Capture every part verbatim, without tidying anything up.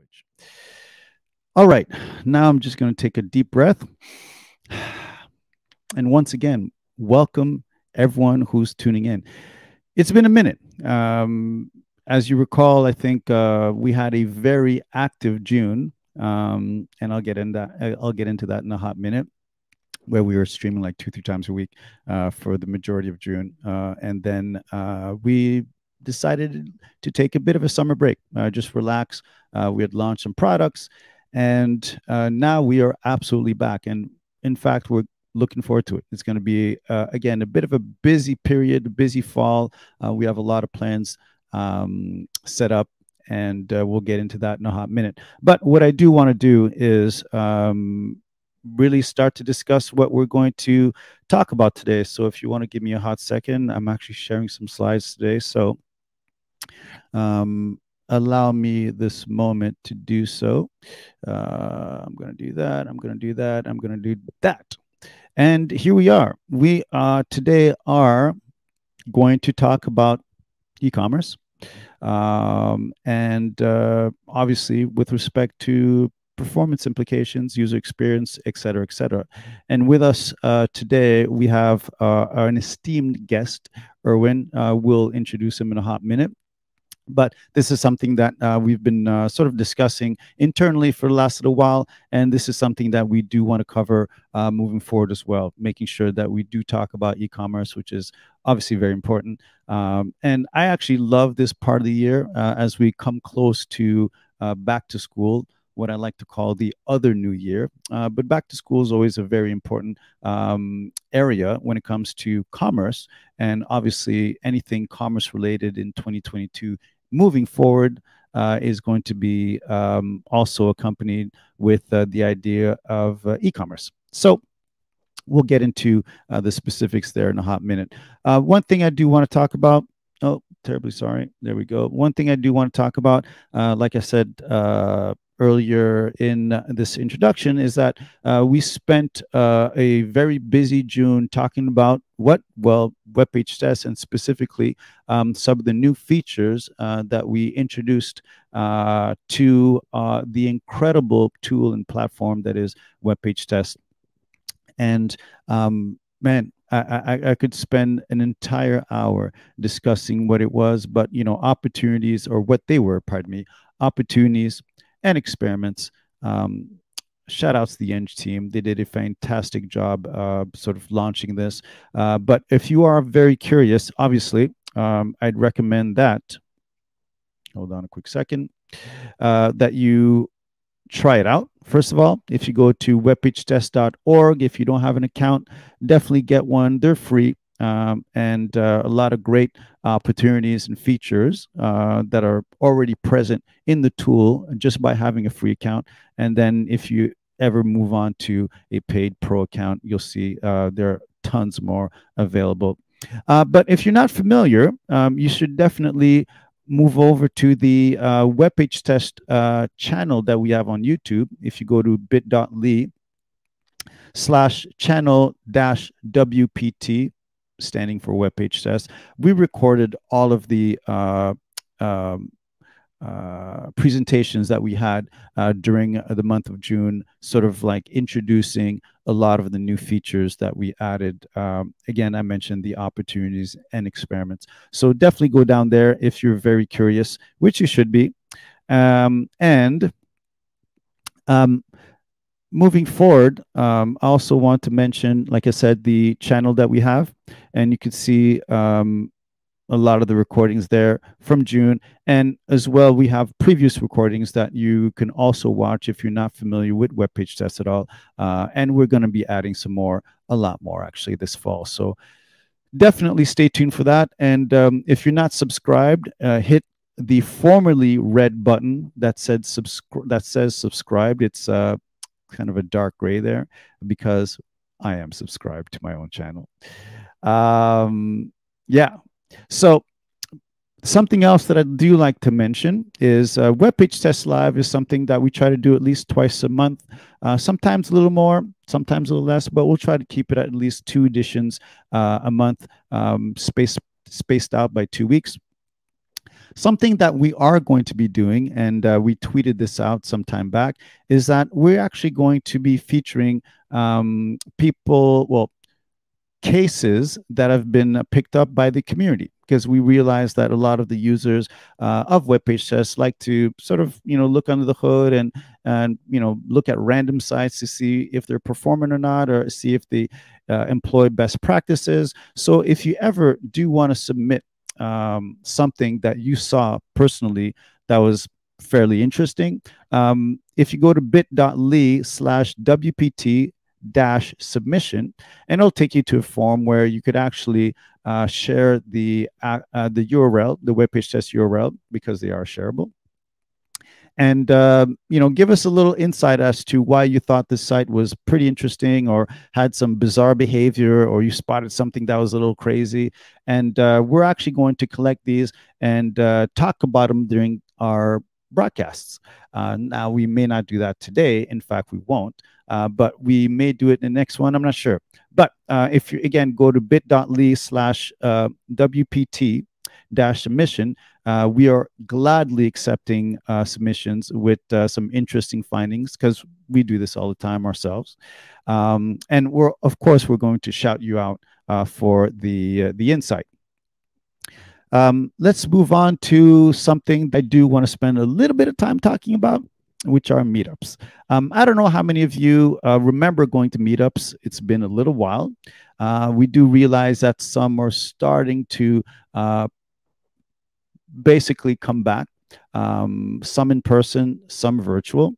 language. All right, now I'm just going to take a deep breath. And once again, welcome everyone who's tuning in. It's been a minute. Um, as you recall, I think uh, we had a very active June, um, and I'll get in that. I'll get into that in a hot minute, where we were streaming like two, three times a week uh, for the majority of June, uh, and then uh, we decided to take a bit of a summer break, uh, just relax. Uh, we had launched some products, and uh, now we are absolutely back. And in fact, we're looking forward to it. It's going to be uh, again a bit of a busy period, busy fall. Uh, we have a lot of plans um, set up, and uh, we'll get into that in a hot minute. But what I do want to do is um, really start to discuss what we're going to talk about today. So if you want to give me a hot second, I'm actually sharing some slides today. So um, allow me this moment to do so. Uh, I'm going to do that. I'm going to do that. I'm going to do that. And here we are. We uh, today are going to talk about e-commerce. Um, and uh, obviously with respect to performance implications, user experience, et cetera, et cetera. And with us uh, today, we have uh, an esteemed guest, Erwin. Uh, we'll introduce him in a hot minute. But this is something that uh, we've been uh, sort of discussing internally for the last little while. And this is something that we do want to cover uh, moving forward as well, making sure that we do talk about e-commerce, which is obviously very important. Um, and I actually love this part of the year uh, as we come close to uh, back to school, what I like to call the other new year. Uh, but back to school is always a very important um, area when it comes to commerce. And obviously anything commerce related in twenty twenty-two moving forward uh, is going to be um, also accompanied with uh, the idea of uh, e-commerce. So we'll get into uh, the specifics there in a hot minute. Uh, one thing I do want to talk about, oh, terribly sorry, there we go. One thing I do want to talk about, uh, like I said, uh, earlier in this introduction, is that uh, we spent uh, a very busy June talking about what? Well, web page tests, and specifically um, some of the new features uh, that we introduced uh, to uh, the incredible tool and platform that is web page test. And um, man, I, I, I could spend an entire hour discussing what it was, but you know, opportunities, or what they were, pardon me, opportunities and experiments. Um, shout outs to the Eng team. They did a fantastic job uh, sort of launching this. Uh, but if you are very curious, obviously, um, I'd recommend that, hold on a quick second, uh, that you try it out. First of all, if you go to web page test dot org, if you don't have an account, definitely get one. They're free. Um, and uh, a lot of great opportunities and features uh, that are already present in the tool just by having a free account. And then if you ever move on to a paid pro account, you'll see uh, there are tons more available. Uh, but if you're not familiar, um, you should definitely move over to the uh, webpage test uh, channel that we have on YouTube. If you go to bit dot l y slash channel dash W P T, standing for web page test, we recorded all of the uh, uh, uh, presentations that we had uh, during the month of June, sort of like introducing a lot of the new features that we added. Um, again, I mentioned the opportunities and experiments. So definitely go down there if you're very curious, which you should be. Um, and um, moving forward, um, I also want to mention, like I said, the channel that we have. And you can see um, a lot of the recordings there from June. And as well, we have previous recordings that you can also watch if you're not familiar with web page tests at all. Uh, and we're going to be adding some more, a lot more actually this fall. So definitely stay tuned for that. And um, if you're not subscribed, uh, hit the formerly red button that said subscri- that says subscribed. It's uh, kind of a dark gray there because I am subscribed to my own channel. Um, yeah. So something else that I do like to mention is uh, WebPage Test Live is something that we try to do at least twice a month, uh, sometimes a little more, sometimes a little less, but we'll try to keep it at least two editions uh, a month, um, spaced, spaced out by two weeks. Something that we are going to be doing, and uh, we tweeted this out some time back, is that we're actually going to be featuring um, people, well, cases that have been picked up by the community, because we realize that a lot of the users uh, of WebPageTest like to sort of, you know, look under the hood and, and you know, look at random sites to see if they're performant or not, or see if they uh, employ best practices. So if you ever do want to submit um, something that you saw personally that was fairly interesting, um, if you go to bit dot l y slash W P T dash submission, and it'll take you to a form where you could actually uh, share the uh, uh, the U R L, the WebPageTest U R L, because they are shareable. And uh, you know, give us a little insight as to why you thought this site was pretty interesting, or had some bizarre behavior, or you spotted something that was a little crazy. And uh, we're actually going to collect these and uh, talk about them during our broadcasts. Uh, now, we may not do that today. In fact, we won't. Uh, but we may do it in the next one. I'm not sure. But uh, if you, again, go to bit dot l y slash W P T dash submission, uh, we are gladly accepting uh, submissions with uh, some interesting findings, because we do this all the time ourselves. Um, and we're, of course, we're going to shout you out uh, for the, uh, the insight. Um, let's move on to something that I do want to spend a little bit of time talking about, which are meetups. Um, I don't know how many of you uh, remember going to meetups. It's been a little while. Uh, we do realize that some are starting to uh, basically come back, um, some in person, some virtual,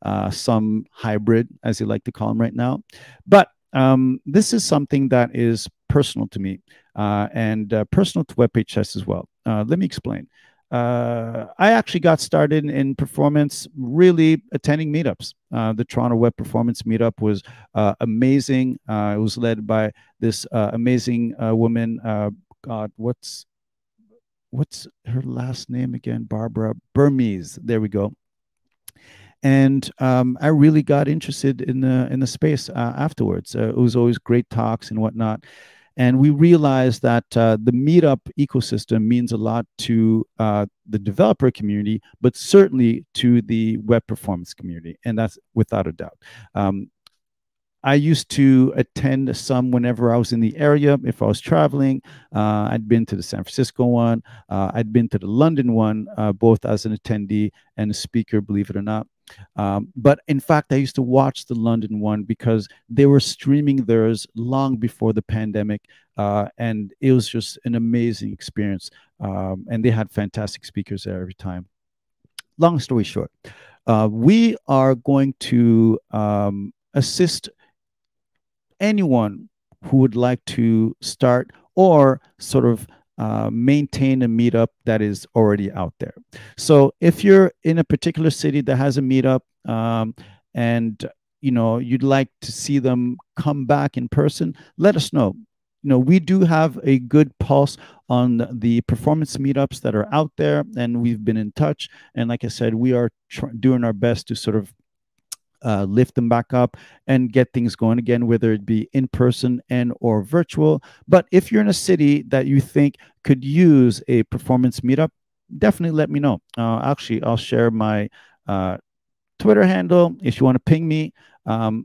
uh, some hybrid, as you like to call them right now. But um, this is something that is personal to me uh, and uh, personal to WebPageTest as well. Uh, let me explain. Uh, I actually got started in performance really attending meetups. Uh, the Toronto Web Performance Meetup was uh, amazing. Uh, it was led by this uh, amazing uh, woman. Uh, God, what's what's her last name again? Barbara Burmese. There we go. And um, I really got interested in the in the space uh, afterwards. Uh, it was always great talks and whatnot. And we realized that uh, the meetup ecosystem means a lot to uh, the developer community, but certainly to the web performance community. And that's without a doubt. Um, I used to attend some whenever I was in the area, if I was traveling. Uh, I'd been to the San Francisco one. Uh, I'd been to the London one, uh, both as an attendee and a speaker, believe it or not. Um, but in fact, I used to watch the London one because they were streaming theirs long before the pandemic. Uh, and it was just an amazing experience. Um, and they had fantastic speakers there every time. Long story short, uh, we are going to um, assist anyone who would like to start or sort of Uh, maintain a meetup that is already out there. So if you're in a particular city that has a meetup um, and you know, you'd like to see them come back in person, let us know. You know, we do have a good pulse on the performance meetups that are out there, and we've been in touch. And like I said, we are tr doing our best to sort of Uh, lift them back up and get things going again, whether it be in person and or virtual. But if you're in a city that you think could use a performance meetup, definitely let me know. Uh, actually, I'll share my uh, Twitter handle if you want to ping me. Um,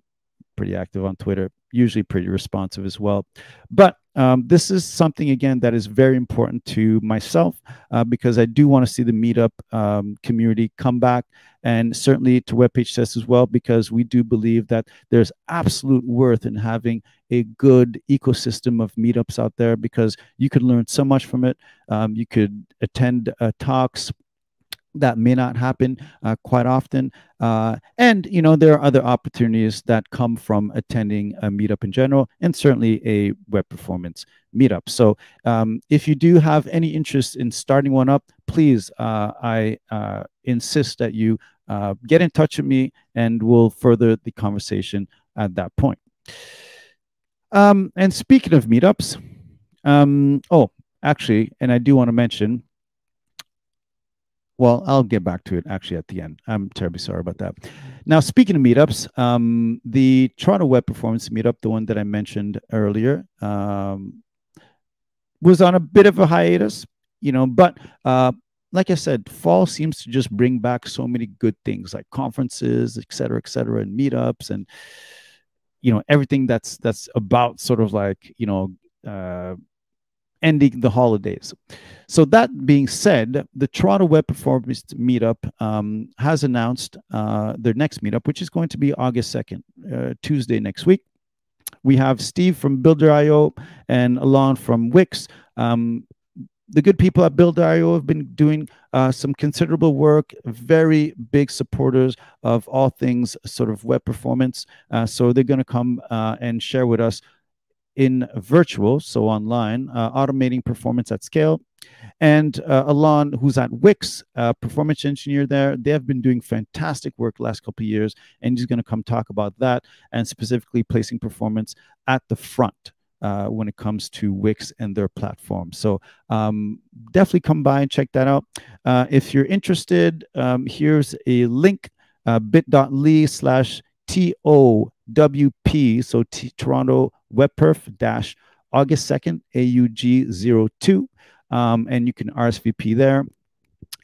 pretty active on Twitter, usually pretty responsive as well. But um, this is something, again, that is very important to myself uh, because I do want to see the meetup um, community come back, and certainly to WebPageTest as well, because we do believe that there's absolute worth in having a good ecosystem of meetups out there, because you could learn so much from it. Um, you could attend uh, talks that may not happen uh, quite often. Uh, and, you know, there are other opportunities that come from attending a meetup in general, and certainly a web performance meetup. So um, if you do have any interest in starting one up, please, uh, I uh, insist that you uh, get in touch with me, and we'll further the conversation at that point. Um, and speaking of meetups, um, oh, actually, and I do want to mention, well, I'll get back to it actually at the end. I'm terribly sorry about that. Now, speaking of meetups, um, the Toronto Web Performance Meetup, the one that I mentioned earlier, um, was on a bit of a hiatus, you know, but uh, like I said, fall seems to just bring back so many good things like conferences, et cetera, et cetera, and meetups, and you know, everything that's that's about sort of like, you know, uh, ending the holidays. So that being said, the Toronto Web Performance Meetup um, has announced uh, their next meetup, which is going to be August second, uh, Tuesday next week. We have Steve from Builder dot I O and Alon from Wix. Um, the good people at Builder dot I O have been doing uh, some considerable work, very big supporters of all things sort of web performance. Uh, so they're going to come uh, and share with us in virtual, so online, uh, automating performance at scale. And uh, Alon, who's at Wix, uh, performance engineer there, they have been doing fantastic work the last couple of years, and he's going to come talk about that and specifically placing performance at the front uh, when it comes to Wix and their platform. So um, definitely come by and check that out. Uh, if you're interested, um, here's a link, uh, bit dot L Y slash T O W P, so T Toronto Web Perf dash August second, A U G zero two. Um, and you can R S V P there.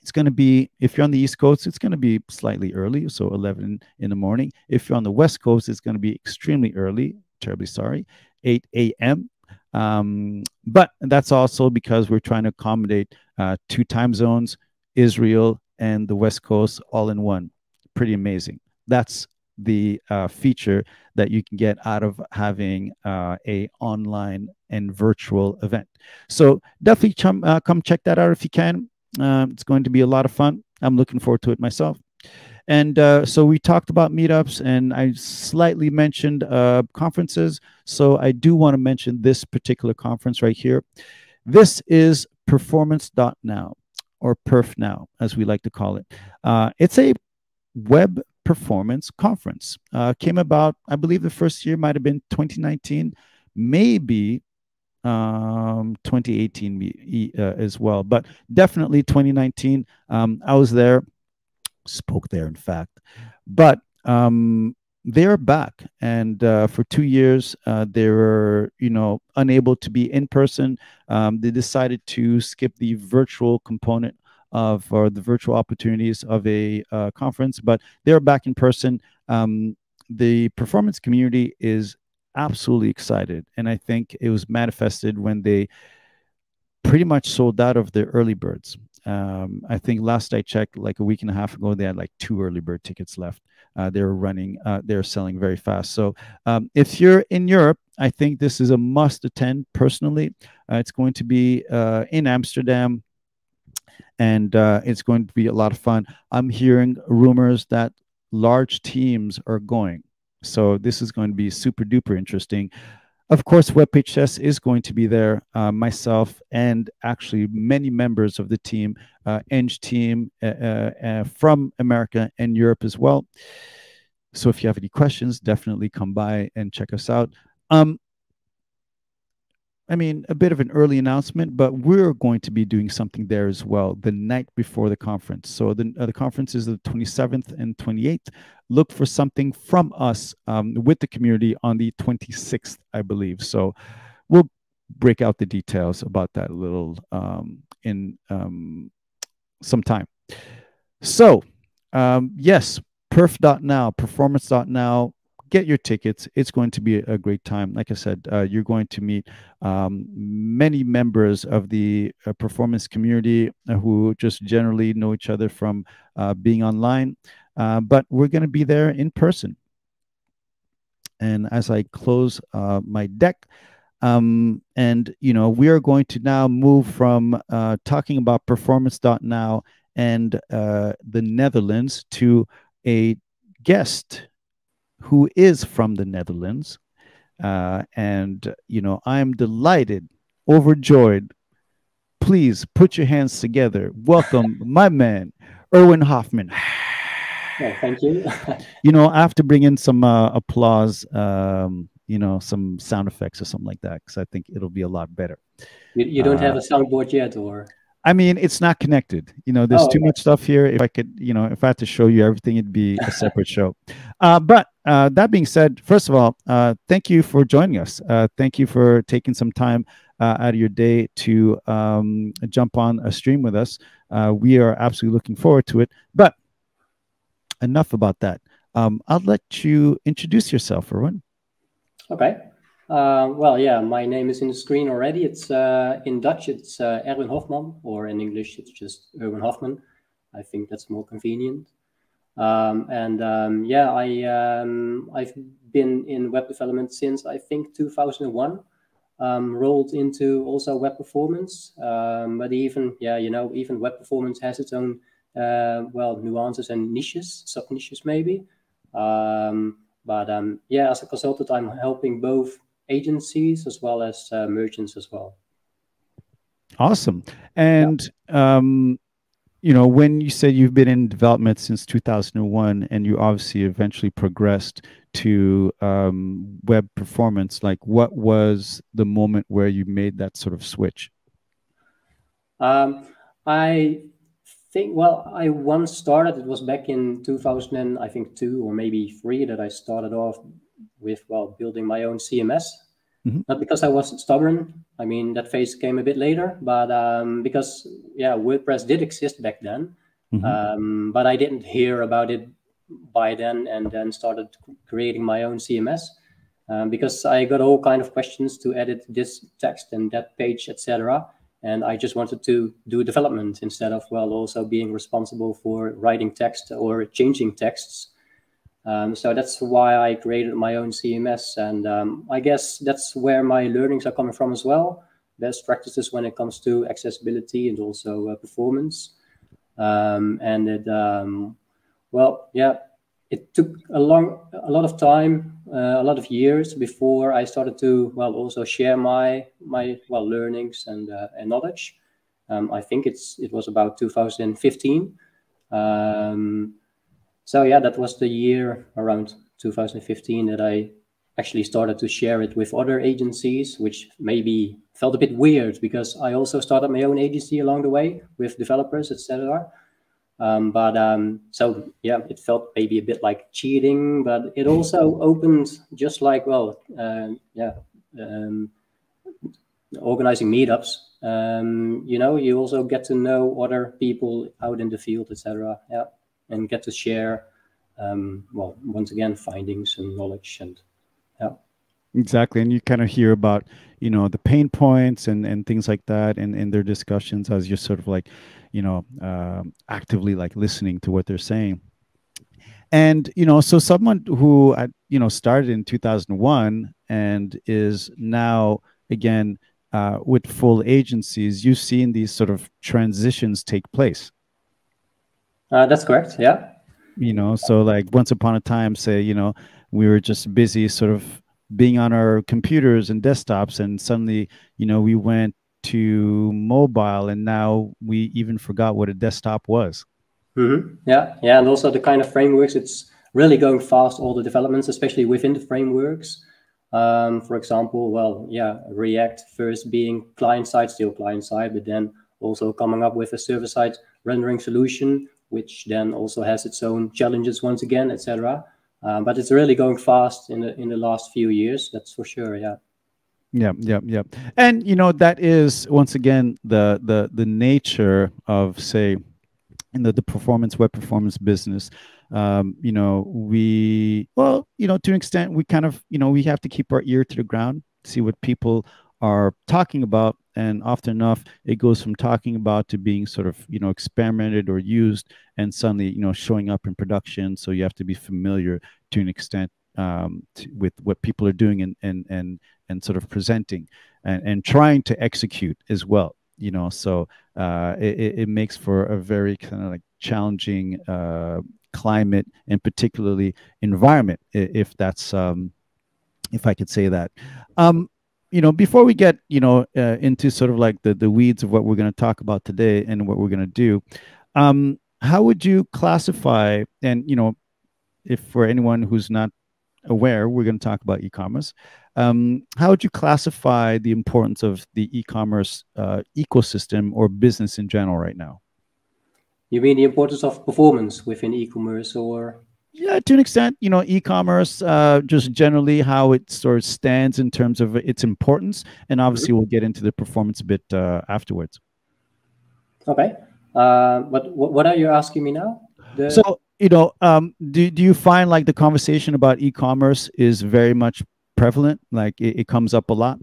It's going to be, if you're on the East Coast, it's going to be slightly early, so eleven in the morning. If you're on the West Coast, it's going to be extremely early, terribly sorry, eight A M Um, but that's also because we're trying to accommodate uh, two time zones, Israel and the West Coast, all in one. Pretty amazing. That's the uh, feature that you can get out of having uh, a online and virtual event. So definitely come, uh, come check that out if you can. Uh, it's going to be a lot of fun. I'm looking forward to it myself. And uh, so we talked about meetups, and I slightly mentioned uh, conferences. So I do want to mention this particular conference right here. This is Performance dot now, or Perf dot now, as we like to call it. Uh, it's a web performance conference. Uh, came about, I believe the first year might have been twenty nineteen, maybe um, twenty eighteen uh, as well, but definitely twenty nineteen. Um, I was there, spoke there, in fact. But um, they're back, and uh, for two years uh, they were, you know, unable to be in person. Um, they decided to skip the virtual component of, or the virtual opportunities of a uh, conference, but they're back in person. Um, the performance community is absolutely excited, and I think it was manifested when they pretty much sold out of their early birds. Um, I think last I checked, like a week and a half ago, they had like two early bird tickets left. Uh, they were running, uh, they're selling very fast. So um, if you're in Europe, I think this is a must attend personally. Uh, it's going to be uh, in Amsterdam, and uh, it's going to be a lot of fun. I'm hearing rumors that large teams are going. So this is going to be super duper interesting. Of course, WebPageTest is going to be there. Uh, myself and actually many members of the team, uh, Eng team uh, uh, from America and Europe as well. So if you have any questions, definitely come by and check us out. Um, I mean, a bit of an early announcement, but we're going to be doing something there as well the night before the conference. So the, uh, the conference is the twenty-seventh and twenty-eighth. Look for something from us um, with the community on the twenty-sixth, I believe. So we'll break out the details about that a little um, in um, some time. So um, yes, perf dot now, performance dot now. Get your tickets. It's going to be a great time. Like I said, uh, you're going to meet um, many members of the uh, performance community who just generally know each other from uh, being online. Uh, but we're going to be there in person. And as I close uh, my deck, um, and you know, we are going to now move from uh, talking about performance dot now and uh, the Netherlands to a guest who is from the Netherlands. Uh, and, you know, I'm delighted, overjoyed. Please put your hands together. Welcome, my man, Erwin Hofman. Yeah, thank you. You know, I have to bring in some uh, applause, um, you know, some sound effects or something like that, because I think it'll be a lot better. You, you don't uh, have a soundboard yet, or? I mean, it's not connected. You know, there's oh, too okay. much stuff here. If I could, you know, if I had to show you everything, it'd be a separate show. Uh, but uh, that being said, first of all, uh, thank you for joining us. Uh, thank you for taking some time uh, out of your day to um, jump on a stream with us. Uh, we are absolutely looking forward to it. But enough about that. Um, I'll let you introduce yourself, Erwin. Okay. Uh, well, yeah, my name is in the screen already. It's uh, in Dutch, it's uh, Erwin Hofman, or in English, it's just Erwin Hofman. I think that's more convenient. Um, and um, yeah, I, um, I've been in web development since, I think, two thousand one, um, rolled into also web performance. Um, but even, yeah, you know, even web performance has its own, uh, well, nuances and niches, sub-niches maybe. Um, but um, yeah, as a consultant, I'm helping both agencies as well as uh, merchants as well. Awesome. And, yeah. um, you know, when you said you've been in development since two thousand one, and you obviously eventually progressed to um, web performance, like what was the moment where you made that sort of switch? Um, I think, well, I once started, it was back in two thousand, I think two or maybe three, that I started off with, well, building my own C M S. Mm-hmm. Not because I was stubborn. I mean, that phase came a bit later, but um, because, yeah, WordPress did exist back then, mm-hmm. um, but I didn't hear about it by then, and then started creating my own C M S um, because I got all kind of questions to edit this text and that page, et cetera. And I just wanted to do development instead of, well, also being responsible for writing text or changing texts. Um, so that's why I created my own C M S, and um, I guess that's where my learnings are coming from as well. Best practices when it comes to accessibility and also uh, performance. Um, and it, um, well, yeah, it took a long, a lot of time, uh, a lot of years before I started to, well, also share my my well learnings and uh, and knowledge. Um, I think it's it was about two thousand fifteen. Um, So yeah, that was the year around two thousand fifteen that I actually started to share it with other agencies, which maybe felt a bit weird because I also started my own agency along the way with developers, et cetera. Um, but um, so yeah, it felt maybe a bit like cheating, but it also opened just like, well, uh, yeah, um, organizing meetups. Um, you know, you also get to know other people out in the field, et cetera. Yeah. And get to share, um, well, once again, findings and knowledge, and yeah, exactly. And you kind of hear about, you know, the pain points and and things like that, and and their discussions as you're sort of like, you know, um, actively like listening to what they're saying. And you know, so someone who you know started in two thousand one and is now again uh, with full agencies, you've seen these sort of transitions take place. Uh, that's correct. Yeah. You know, so like once upon a time, say, you know, we were just busy sort of being on our computers and desktops, and suddenly, you know, we went to mobile, and now we even forgot what a desktop was. Mm-hmm. Yeah. Yeah. And also the kind of frameworks, it's really going fast, all the developments, especially within the frameworks. Um, for example, well, yeah, React first being client side, still client side, but then also coming up with a server side rendering solution, which then also has its own challenges once again, et cetera. Uh, but it's really going fast in the in the last few years. That's for sure. Yeah. Yeah. Yeah. Yeah. And you know, that is once again the the the nature of, say, in the the performance web performance business. Um, you know, we well, you know, to an extent, we kind of you know we have to keep our ear to the ground, see what people are talking about. And often enough, it goes from talking about to being sort of, you know, experimented or used, and suddenly, you know, showing up in production. So you have to be familiar to an extent um, to, with what people are doing and, and, and, and sort of presenting and, and trying to execute as well, you know. So uh, it, it makes for a very kind of like challenging uh, climate, and particularly environment, if that's, um, if I could say that. Um, You know, before we get, you know, uh, into sort of like the, the weeds of what we're going to talk about today and what we're going to do, um, how would you classify, and, you know, if for anyone who's not aware, we're going to talk about e-commerce, um, how would you classify the importance of the e-commerce uh, ecosystem or business in general right now? You mean the importance of performance within e-commerce, or? Yeah, to an extent, you know, e-commerce, uh, just generally how it sort of stands in terms of its importance. And obviously, we'll get into the performance a bit uh, afterwards. Okay. Uh, what, what are you asking me now? The so, you know, um, do, do you find like the conversation about e-commerce is very much prevalent? Like it, it comes up a lot?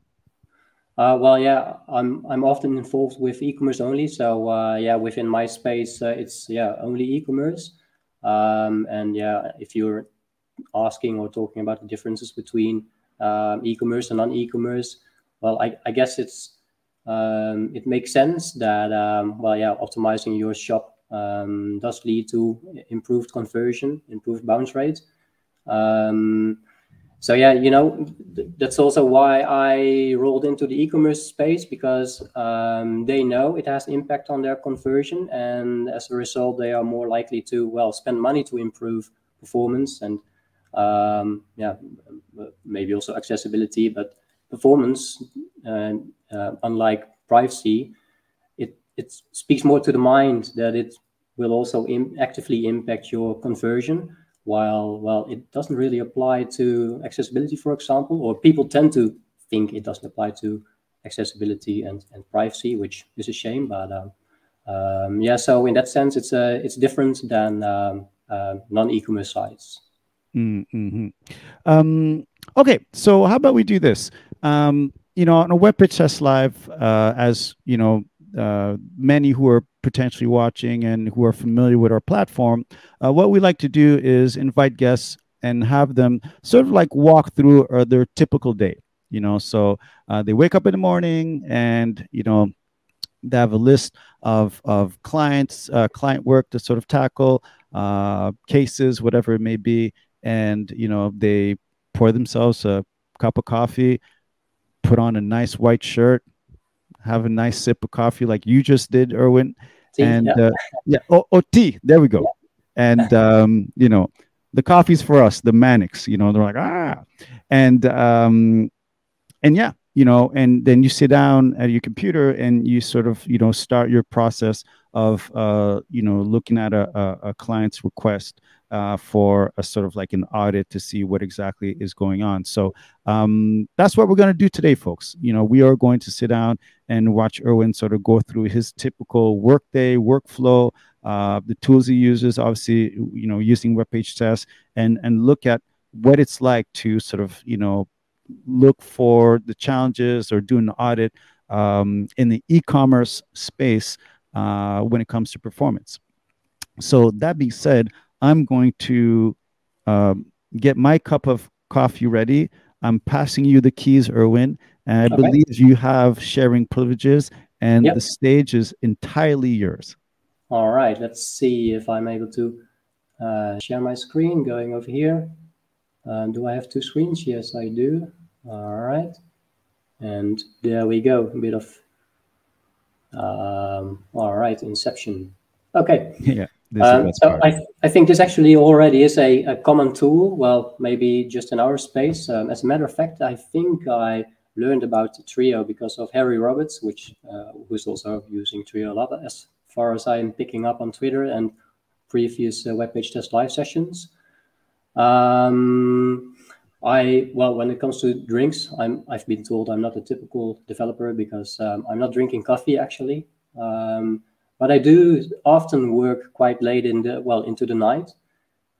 Uh, well, yeah, I'm I'm often involved with e-commerce only. So, uh, yeah, within my space, uh, it's, yeah, only e-commerce. Um, and yeah, if you're asking or talking about the differences between um, e-commerce and non-e-commerce, well, I, I guess it's um, it makes sense that um, well, yeah, optimizing your shop um, does lead to improved conversion, improved bounce rate. Um, so yeah, you know, th that's also why I rolled into the e-commerce space, because um, they know it has impact on their conversion, and as a result, they are more likely to, well, spend money to improve performance and um, yeah, maybe also accessibility, but performance, uh, uh, unlike privacy, it, it speaks more to the mind that it will also im- actively impact your conversion. While, well, it doesn't really apply to accessibility, for example, or people tend to think it doesn't apply to accessibility and, and privacy, which is a shame. But um, um, yeah, so in that sense, it's uh, it's different than um, uh, non-e-commerce sites. Mm-hmm. um, okay, so how about we do this? Um, you know, on a WebPageTest Live, uh, as you know, uh, many who are potentially watching and who are familiar with our platform, uh, what we like to do is invite guests and have them sort of like walk through uh, their typical day, you know, so uh, they wake up in the morning and, you know, they have a list of, of clients, uh, client work to sort of tackle, uh, cases, whatever it may be. And, you know, they pour themselves a cup of coffee, put on a nice white shirt, have a nice sip of coffee like you just did, Erwin, tea, and yeah, uh, yeah oh, oh, tea. There we go. Yeah. And um, you know, the coffee's for us, the manics. You know, they're like ah, and um, and yeah, you know, and then you sit down at your computer and you sort of you know start your process of uh, you know looking at a, a, a client's request uh, for a sort of like an audit to see what exactly is going on. So um, that's what we're going to do today, folks. You know, we are going to sit down and watch Erwin sort of go through his typical workday workflow, uh, the tools he uses, obviously, you know, using WebPageTest, and and look at what it's like to sort of you know look for the challenges or do an audit um, in the e-commerce space uh, when it comes to performance. So that being said, I'm going to um, get my cup of coffee ready. I'm passing you the keys, Erwin, and I okay. believe you have sharing privileges, and yep. the stage is entirely yours. All right, let's see if I'm able to uh, share my screen. Going over here. Um, do I have two screens? Yes, I do. All right. And there we go. A bit of, um, all right, inception. Okay. Yeah. Um, so I, th I think this actually already is a, a common tool. Well, maybe just in our space. Um, as a matter of fact, I think I learned about Trio because of Harry Roberts, which uh, who's also using Trio a lot, as far as I'm picking up on Twitter and previous uh, WebPageTest live sessions. Um, I well, when it comes to drinks, I'm I've been told I'm not a typical developer because um, I'm not drinking coffee actually. Um, But I do often work quite late in the, well, into the night.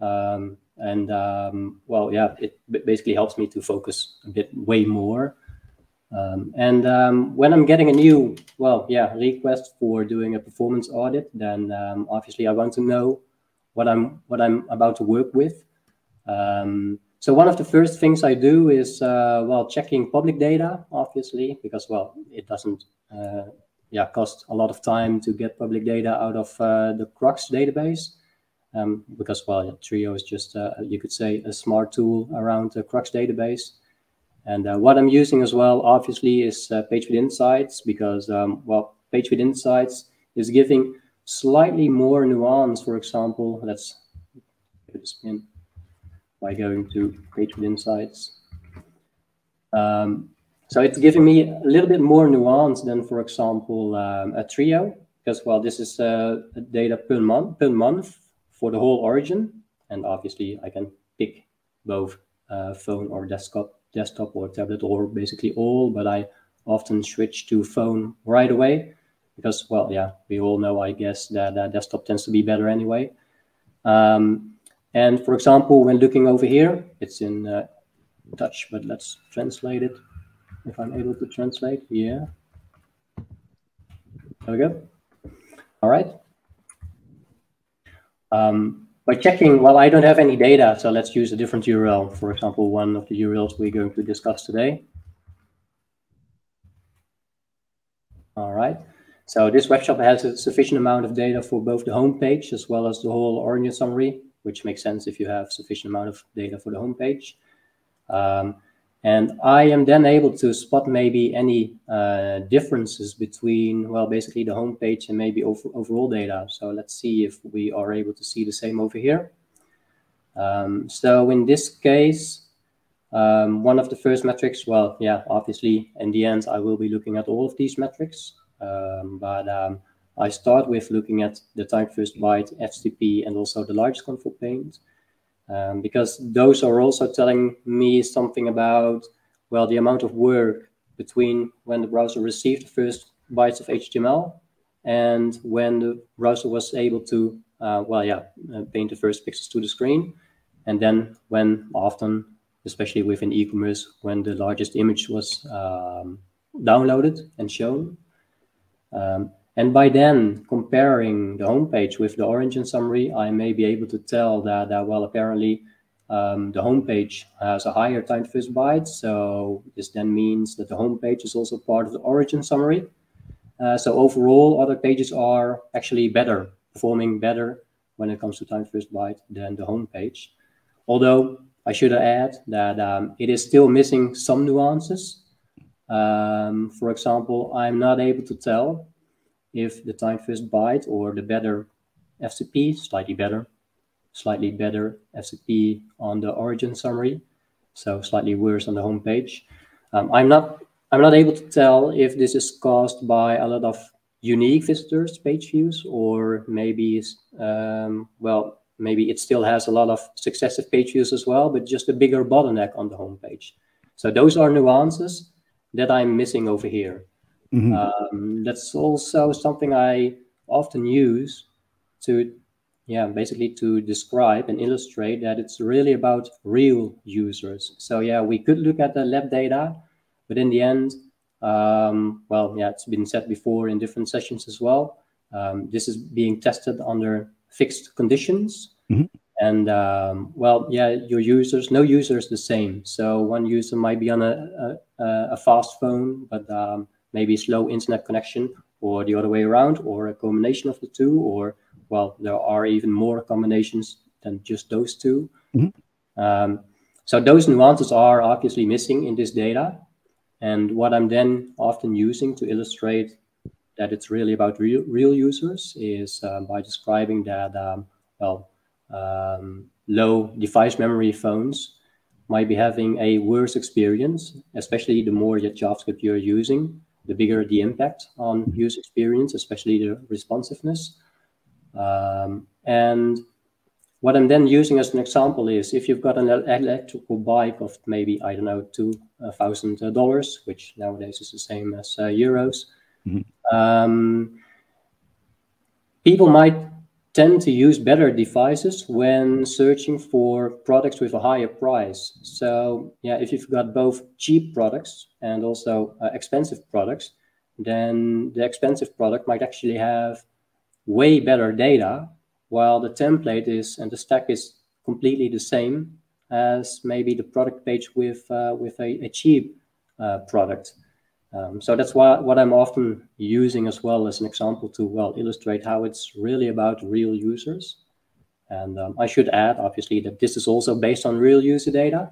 Um, and, um, well, yeah, it basically helps me to focus a bit way more. Um, and um, when I'm getting a new, well, yeah, request for doing a performance audit, then um, obviously I want to know what I'm, what I'm about to work with. Um, so one of the first things I do is, uh, well, checking public data, obviously, because, well, it doesn't... Uh, yeah, cost a lot of time to get public data out of uh, the CrUX database, um, because, well, yeah, Trio is just, uh, you could say, a smart tool around the CrUX database. And uh, what I'm using as well, obviously, is uh, PageSpeed Insights, because, um, well, PageSpeed Insights is giving slightly more nuance. For example, let's give it a spin by going to PageSpeed Insights. Um, So it's giving me a little bit more nuance than, for example, um, a Trio, because, well, this is uh, data per month, per month for the whole origin. And obviously I can pick both uh, phone or desktop, desktop or tablet, or basically all, but I often switch to phone right away because, well, yeah, we all know, I guess, that uh, desktop tends to be better anyway. Um, and for example, when looking over here, it's in uh, Dutch, but let's translate it. If I'm able to translate, yeah. There we go. All right. Um, by checking, well, I don't have any data, so let's use a different U R L. For example, one of the U R Ls we're going to discuss today. All right. So this web shop has a sufficient amount of data for both the home page as well as the whole origin summary, which makes sense if you have sufficient amount of data for the home page. Um, and I am then able to spot maybe any uh, differences between, well, basically the home page and maybe over, overall data. So let's see if we are able to see the same over here. Um, so in this case, um, one of the first metrics, well, yeah, obviously in the end, I will be looking at all of these metrics, um, but um, I start with looking at the type first byte, F T P, and also the large control paint. Um, because those are also telling me something about, well, the amount of work between when the browser received the first bytes of H T M L and when the browser was able to, uh, well, yeah, uh, paint the first pixels to the screen. And then when often, especially within e-commerce, when the largest image was um, downloaded and shown. Um, And by then, comparing the homepage with the origin summary, I may be able to tell that, that well, apparently um, the homepage has a higher time first byte. So this then means that the homepage is also part of the origin summary. Uh, so overall, other pages are actually better, performing better when it comes to time first byte than the homepage. Although I should add that um, it is still missing some nuances. Um, for example, I'm not able to tell if the time first byte or the better F C P, slightly better, slightly better F C P on the origin summary, so slightly worse on the home page. Um, I'm not, I'm not able to tell if this is caused by a lot of unique visitors, page views, or maybe, um, well, maybe it still has a lot of successive page views as well, but just a bigger bottleneck on the home page. So those are nuances that I'm missing over here. Mm-hmm. Um, that's also something I often use to, yeah, basically to describe and illustrate that it's really about real users. So yeah, we could look at the lab data, but in the end, um, well, yeah, it's been said before in different sessions as well. Um, this is being tested under fixed conditions. Mm-hmm. And um, well, yeah, your users, no user is the same. So one user might be on a, a, a fast phone, but um, maybe slow internet connection, or the other way around, or a combination of the two, or, well, there are even more combinations than just those two. Mm-hmm. Um, so those nuances are obviously missing in this data. And what I'm then often using to illustrate that it's really about real, real users is uh, by describing that, um, well, um, low device memory phones might be having a worse experience, especially the more JavaScript you're using, the bigger the impact on user experience, especially the responsiveness. Um, and what I'm then using as an example is if you've got an electrical bike of maybe, I don't know, two thousand dollars, which nowadays is the same as uh, euros, mm-hmm. um, people might tend to use better devices when searching for products with a higher price. So yeah, if you've got both cheap products and also uh, expensive products, then the expensive product might actually have way better data, while the template is and the stack is completely the same as maybe the product page with uh, with a, a cheap uh, product. Um, so that's why, what I'm often using as well as an example to, well, illustrate how it's really about real users. And um, I should add, obviously, that this is also based on real user data,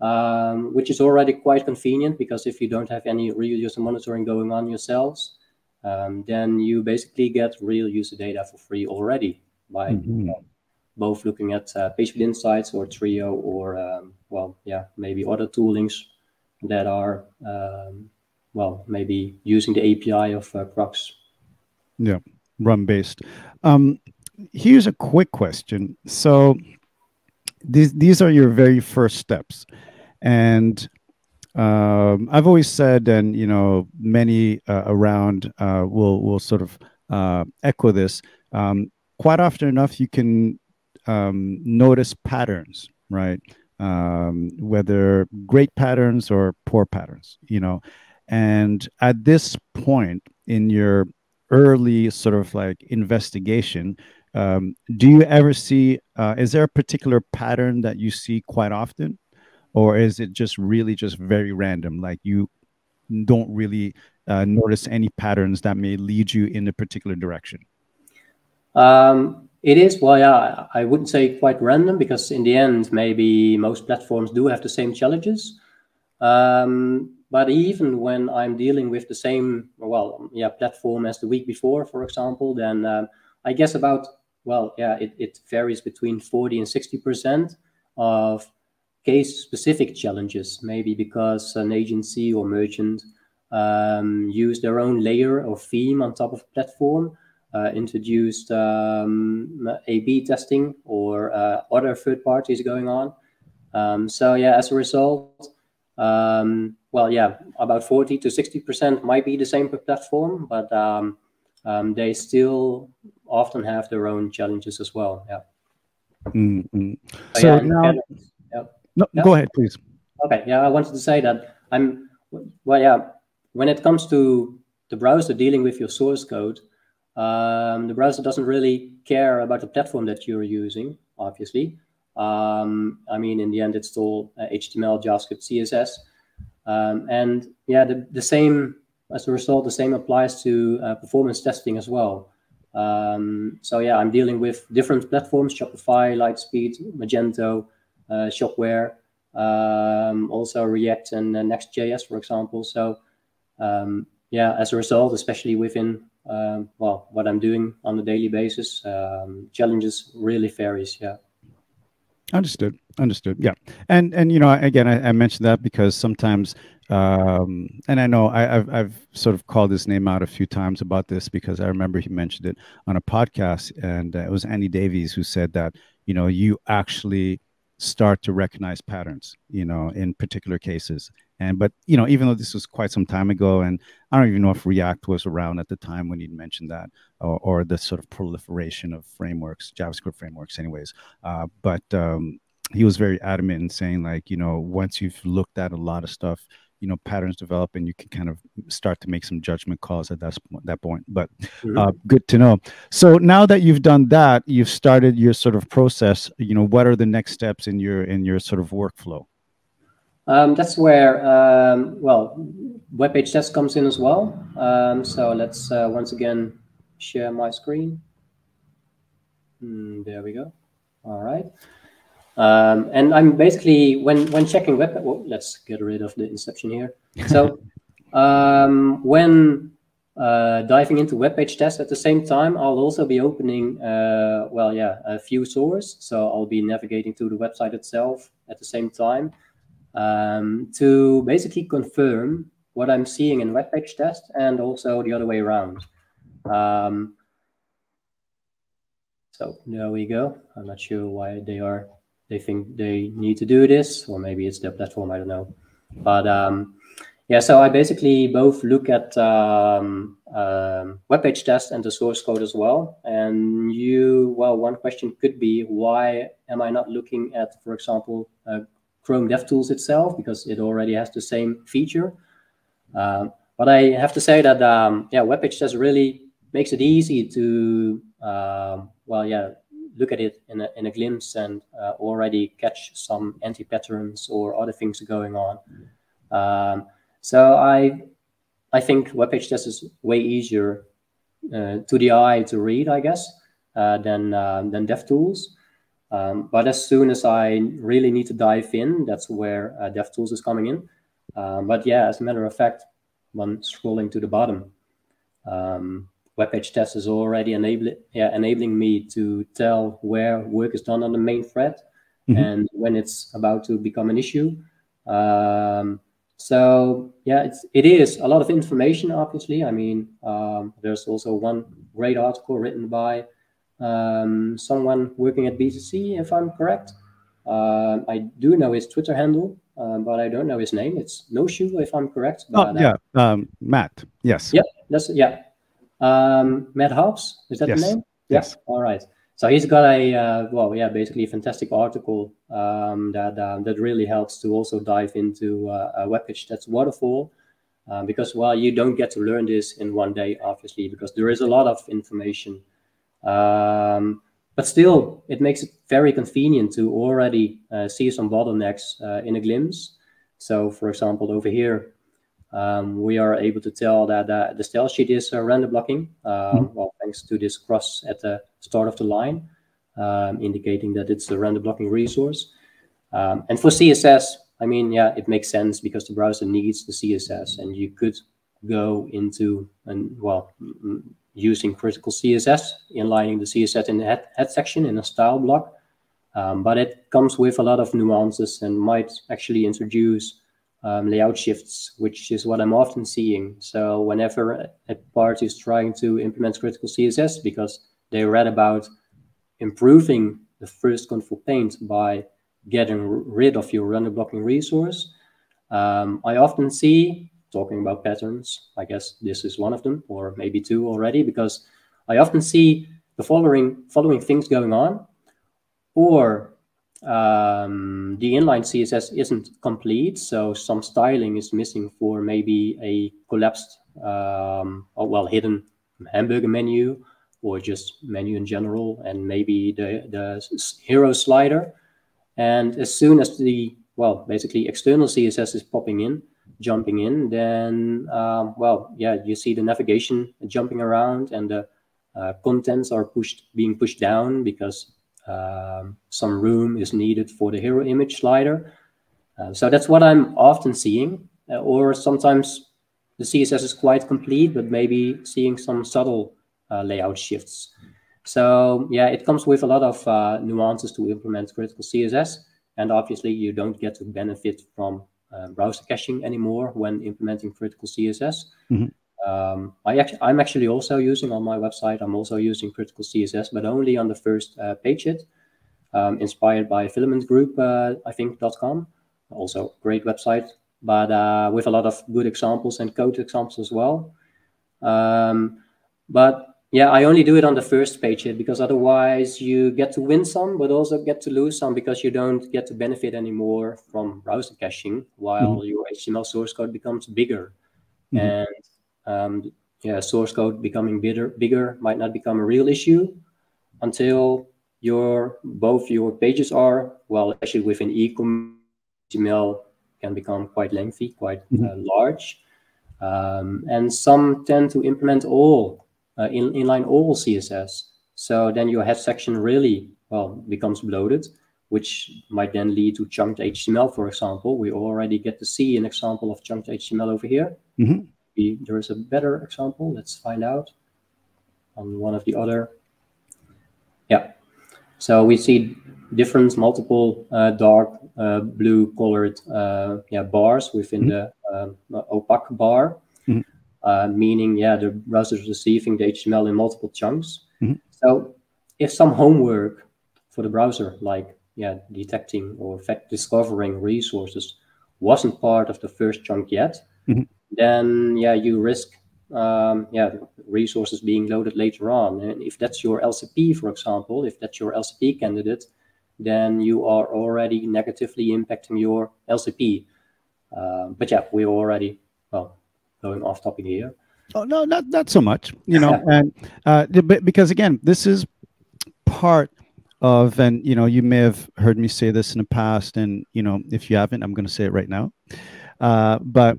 um, which is already quite convenient, because if you don't have any real user monitoring going on yourselves, um, then you basically get real user data for free already by mm-hmm. uh, both looking at uh, PageSpeed Insights or Trio or, um, well, yeah, maybe other toolings that are... Um, well, maybe using the A P I of uh, CrUX. Yeah, run based. Um, here's a quick question. So these, these are your very first steps. And um, I've always said, and you know, many uh, around uh, will, will sort of uh, echo this, um, quite often enough, you can um, notice patterns, right? Um, whether great patterns or poor patterns, you know. And at this point in your early sort of like investigation, um, do you ever see, uh, is there a particular pattern that you see quite often? Or is it just really just very random? Like you don't really uh, notice any patterns that may lead you in a particular direction? Um, it is, well, yeah, I wouldn't say quite random, because in the end, maybe most platforms do have the same challenges. Um, But even when I'm dealing with the same, well, yeah, platform as the week before, for example, then um, I guess about, well, yeah, it, it varies between forty and sixty percent of case-specific challenges, maybe because an agency or merchant um, used their own layer or theme on top of a platform, uh, introduced um, A B testing or uh, other third parties going on. Um, so, yeah, as a result, um, well, yeah, about forty to sixty percent might be the same per platform, but um, um, they still often have their own challenges as well. Yeah. Mm-hmm. So, so yeah, now, yeah. No, yeah. Go ahead, please. Okay. Yeah, I wanted to say that I'm. Well, yeah, when it comes to the browser dealing with your source code, um, the browser doesn't really care about the platform that you're using. Obviously, um, I mean, in the end, it's all uh, H T M L, JavaScript, C S S. Um, and yeah, the, the same, as a result, the same applies to uh, performance testing as well. Um, so yeah, I'm dealing with different platforms, Shopify, Lightspeed, Magento, uh, Shopware, um, also React and uh, Next dot J S, for example. So um, yeah, as a result, especially within, um, well, what I'm doing on a daily basis, um, challenges really varies, yeah. Understood. Understood. Yeah. And, and you know, again, I, I mentioned that because sometimes, um, and I know I, I've, I've sort of called his name out a few times about this, because I remember he mentioned it on a podcast, and uh, it was Andy Davies who said that, you know, you actually start to recognize patterns, you know, in particular cases. And, but, you know, even though this was quite some time ago, and I don't even know if React was around at the time when he mentioned that, or, or the sort of proliferation of frameworks, JavaScript frameworks anyways. Uh, but um, he was very adamant in saying, like, you know, once you've looked at a lot of stuff, you know, patterns develop and you can kind of start to make some judgment calls at that, that point. But uh, good to know. So now that you've done that, you've started your sort of process, you know, what are the next steps in your, in your sort of workflow? Um, that's where, um, well, WebPageTest comes in as well. Um, so let's uh, once again share my screen. Mm, there we go. All right. Um, and I'm basically, when, when checking web, well, let's get rid of the inception here. So um, when uh, diving into WebPageTest at the same time, I'll also be opening, uh, well, yeah, a Vue source. So I'll be navigating to the website itself at the same time. Um, to basically confirm what I'm seeing in WebPageTest and also the other way around. Um, so there we go. I'm not sure why they are, they think they need to do this, or maybe it's their platform, I don't know. But um, yeah, so I basically both look at um, um, WebPageTest and the source code as well. And you, well, one question could be, why am I not looking at, for example, uh, Chrome DevTools itself, because it already has the same feature. Um, but I have to say that um, yeah, WebPageTest really makes it easy to uh, well, yeah, look at it in a, in a glimpse and uh, already catch some anti-patterns or other things going on. Um, so I I think WebPageTest is way easier uh, to the eye to read, I guess, uh, than uh, than DevTools. Um, but as soon as I really need to dive in, that's where uh, DevTools is coming in. Um, but yeah, as a matter of fact, when scrolling to the bottom, um, WebPageTest is already enable yeah, enabling me to tell where work is done on the main thread mm-hmm. and when it's about to become an issue. Um, so yeah, it's, it is a lot of information, obviously. I mean, um, there's also one great article written by Um, someone working at B C C, if I'm correct, Uh, I do know his Twitter handle, uh, but I don't know his name. It's Noshu, if I'm correct. But, oh, yeah, um, Matt. Yes. Yeah, that's yeah. Um, Matt Hobbs, is that yes. the name? Yes. yes. All right. So he's got a uh, well, yeah, basically a fantastic article um, that uh, that really helps to also dive into uh, a WebPage that's waterfall, uh, because well, you don't get to learn this in one day, obviously, because there is a lot of information. Um, but still, it makes it very convenient to already uh, see some bottlenecks uh, in a glimpse. So, for example, over here, um, we are able to tell that uh, the style sheet is uh, render blocking. Uh, mm-hmm. Well, thanks to this cross at the start of the line, um, indicating that it's a render blocking resource. Um, and for C S S, I mean, yeah, it makes sense because the browser needs the C S S, and you could go into and well. using critical C S S, inlining the C S S in the head, head section in a style block. Um, but it comes with a lot of nuances and might actually introduce um, layout shifts, which is what I'm often seeing. So whenever a party is trying to implement critical C S S, because they read about improving the first control paint by getting rid of your render blocking resource, um, I often see talking about patterns, I guess this is one of them, or maybe two already, because I often see the following following things going on, or um, the inline C S S isn't complete, so some styling is missing for maybe a collapsed, um, or well, hidden hamburger menu, or just menu in general, and maybe the, the hero slider. And as soon as the, well, basically external C S S is popping in, jumping in, then um, well, yeah, you see the navigation jumping around, and the uh, contents are pushed, being pushed down because um, some room is needed for the hero image slider. Uh, so that's what I'm often seeing. Uh, or sometimes the C S S is quite complete, but maybe seeing some subtle uh, layout shifts. So yeah, it comes with a lot of uh, nuances to implement critical C S S, and obviously you don't get to benefit from Uh, browser caching anymore when implementing critical C S S. Mm-hmm. um, I actually, I'm actually also using on my website, I'm also using critical C S S, but only on the first uh, PageSpeed, um, inspired by Filament Group, uh, I think, .com. Also great website, but uh, with a lot of good examples and code examples as well. Um, but yeah, I only do it on the first PageSpeed because otherwise you get to win some, but also get to lose some because you don't get to benefit anymore from browser caching while mm-hmm. your H T M L source code becomes bigger. Mm-hmm. And um, yeah, source code becoming bigger, bigger might not become a real issue until your both your pages are, well, actually within e-commerce, H T M L can become quite lengthy, quite mm-hmm. uh, large. Um, and some tend to implement all Uh, in, inline all C S S. So then your head section really, well, becomes bloated, which might then lead to chunked H T M L, for example. We already get to see an example of chunked H T M L over here. Mm-hmm. There is a better example. Let's find out on one of the other. Yeah. So we see different multiple uh, dark uh, blue colored uh, yeah, bars within mm-hmm. the uh, opaque bar. Mm-hmm. Uh, meaning, yeah, the browser is receiving the H T M L in multiple chunks. Mm-hmm. So if some homework for the browser, like, yeah, detecting or fact discovering resources wasn't part of the first chunk yet, mm-hmm. then, yeah, you risk, um, yeah, resources being loaded later on. And if that's your L C P, for example, if that's your L C P candidate, then you are already negatively impacting your L C P. Uh, but yeah, we already, well, going off topic here. Oh no, not not so much, you know, and uh, because again, this is part of, and you know, you may have heard me say this in the past, and you know, if you haven't, I'm going to say it right now. Uh, but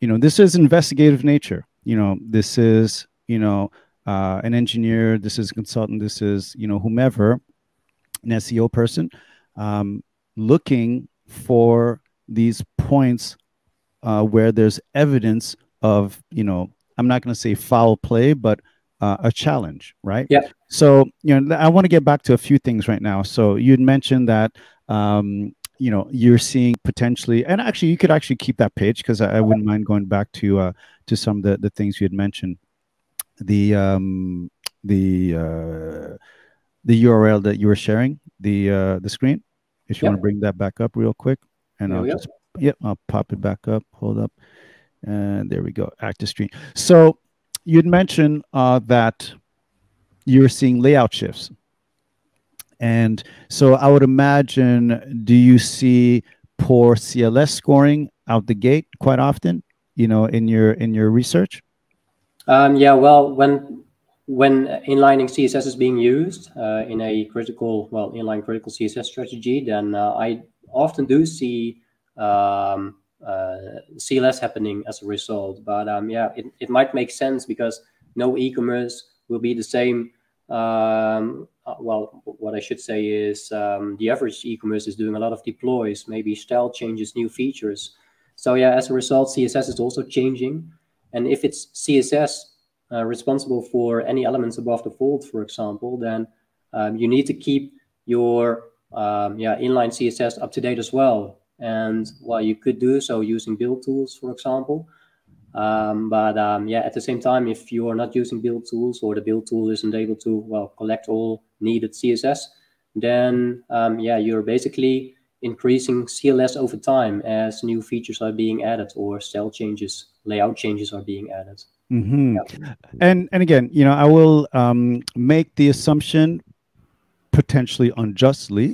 you know, this is investigative nature. You know, this is you know uh, an engineer, this is a consultant, this is you know whomever, an S E O person, um, looking for these points uh, where there's evidence of, you know, I'm not going to say foul play, but uh, a challenge, right? Yeah. So, you know, I want to get back to a few things right now. So you'd mentioned that, um, you know, you're seeing potentially, and actually you could actually keep that page because I, I wouldn't mind going back to uh, to some of the, the things you had mentioned. The um, the uh, the U R L that you were sharing, the uh, the screen. If you yep. want to bring that back up real quick, and there I'll just, yep, I'll pop it back up. Hold up, and there we go. Active stream. So you'd mentioned uh, that you're seeing layout shifts, and so I would imagine, do you see poor C L S scoring out the gate quite often? You know, in your in your research. Um, yeah. Well, when When inlining C S S is being used uh, in a critical, well, inline critical C S S strategy, then uh, I often do see um, uh, C L S happening as a result. But um, yeah, it, it might make sense because no e-commerce will be the same. Um, well, what I should say is um, the average e-commerce is doing a lot of deploys, maybe style changes, new features. So yeah, as a result, C S S is also changing. And if it's C S S, Uh, responsible for any elements above the fold, for example, then um, you need to keep your um, yeah inline C S S up to date as well. And well, you could do so using build tools, for example. Um, but um, yeah, at the same time, if you are not using build tools or the build tool isn't able to well collect all needed C S S, then um, yeah, you're basically increasing C L S over time as new features are being added or style changes, layout changes are being added. Mm-hmm. Yep. And and again, you know, I will um, make the assumption, potentially unjustly,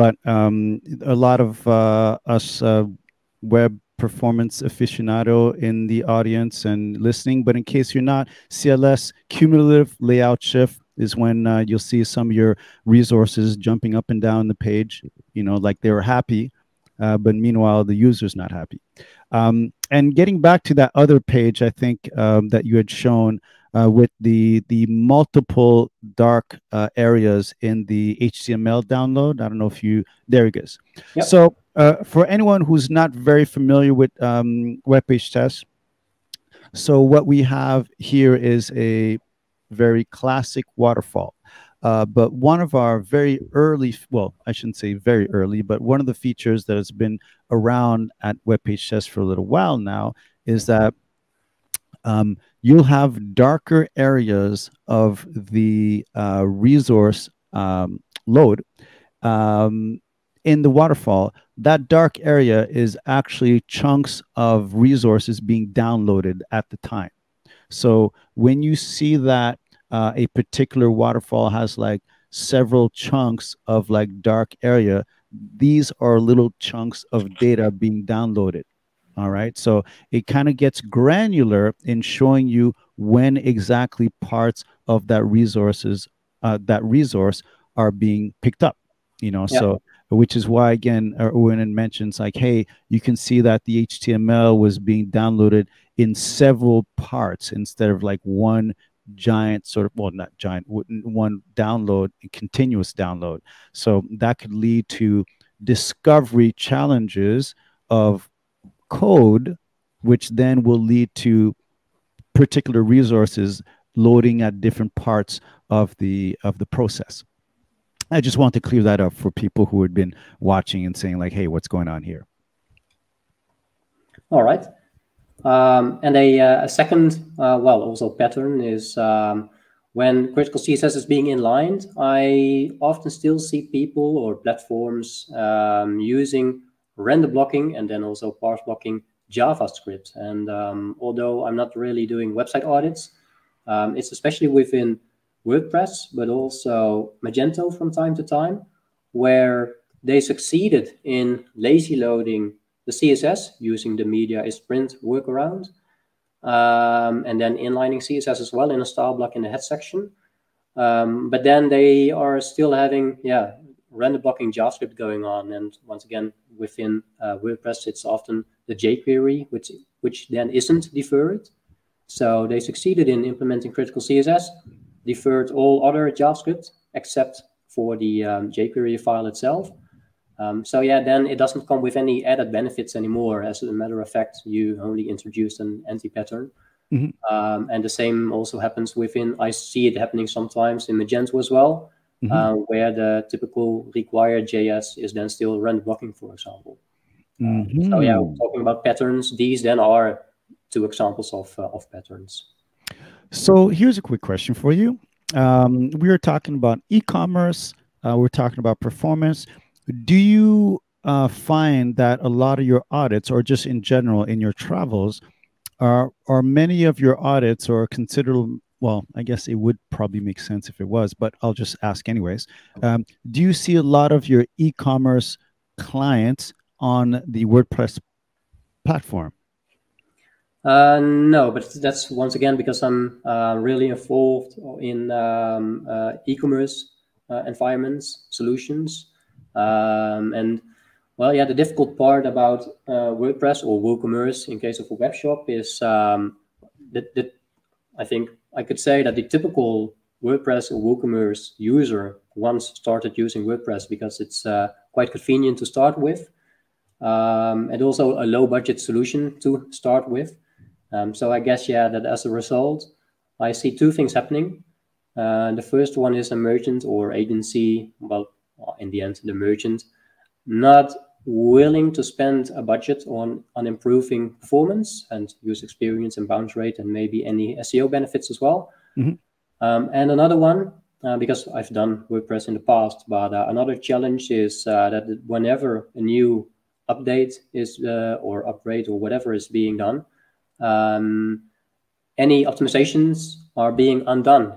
but um, a lot of uh, us uh, web performance aficionado in the audience and listening. But in case you're not, C L S, cumulative layout shift, is when uh, you'll see some of your resources jumping up and down the page. You know, like they were happy, uh, but meanwhile the user's not happy. Um, And getting back to that other page, I think um, that you had shown uh, with the the multiple dark uh, areas in the H T M L download. I don't know if you, there it goes. Yep. So uh, for anyone who's not very familiar with um, WebPageTest, so what we have here is a very classic waterfall. Uh, but one of our very early, well, I shouldn't say very early, but one of the features that has been around at WebPageTest for a little while now is that um, you'll have darker areas of the uh, resource um, load um, in the waterfall. That dark area is actually chunks of resources being downloaded at the time. So when you see that, Uh, a particular waterfall has like several chunks of like dark area, these are little chunks of data being downloaded. All right. So it kind of gets granular in showing you when exactly parts of that resources, uh, that resource are being picked up, you know, yeah. So which is why, again, Erwin mentions like, hey, you can see that the H T M L was being downloaded in several parts instead of like one giant sort of, well, not giant, one download, continuous download. So that could lead to discovery challenges of code, which then will lead to particular resources loading at different parts of the of the process. I just want to clear that up for people who had been watching and saying like, hey, what's going on here? All right. Um, and a, uh, a second, uh, well, also pattern is um, when critical C S S is being inlined, I often still see people or platforms um, using render blocking and then also parse blocking JavaScript. And um, although I'm not really doing website audits, um, it's especially within WordPress, but also Magento from time to time, where they succeeded in lazy loading the C S S using the media is print workaround, um, and then inlining C S S as well in a style block in the head section. Um, but then they are still having, yeah, render blocking JavaScript going on. And once again, within uh, WordPress, it's often the jQuery, which, which then isn't deferred. So they succeeded in implementing critical C S S, deferred all other JavaScript except for the um, jQuery file itself. Um, so yeah, then it doesn't come with any added benefits anymore. As a matter of fact, you only introduced an anti-pattern. Mm-hmm. um, and the same also happens within, I see it happening sometimes in Magento as well, mm-hmm. uh, where the typical required J S is then still render blocking, for example. Mm-hmm. So yeah, talking about patterns, these then are two examples of, uh, of patterns. So here's a quick question for you. Um, we were talking about e-commerce, uh, we're talking about performance. do you uh, find that a lot of your audits, or just in general in your travels, are, are many of your audits or considerable, well, I guess it would probably make sense if it was, but I'll just ask anyways. Um, do you see a lot of your e-commerce clients on the WordPress platform? Uh, no, but that's once again because I'm uh, really involved in um, uh, e-commerce uh, environments, solutions. Um, and well, yeah, the difficult part about uh, WordPress or WooCommerce in case of a web shop is um, that, that I think I could say that the typical WordPress or WooCommerce user once started using WordPress because it's uh, quite convenient to start with, um, and also a low budget solution to start with. Um, so I guess, yeah, that as a result, I see two things happening. Uh, the first one is a merchant or agency, well, in the end, the merchant, not willing to spend a budget on, on improving performance and user experience and bounce rate and maybe any S E O benefits as well. Mm-hmm. um, and another one, uh, because I've done WordPress in the past, but uh, another challenge is uh, that whenever a new update is uh, or upgrade or whatever is being done, um, any optimizations are being undone.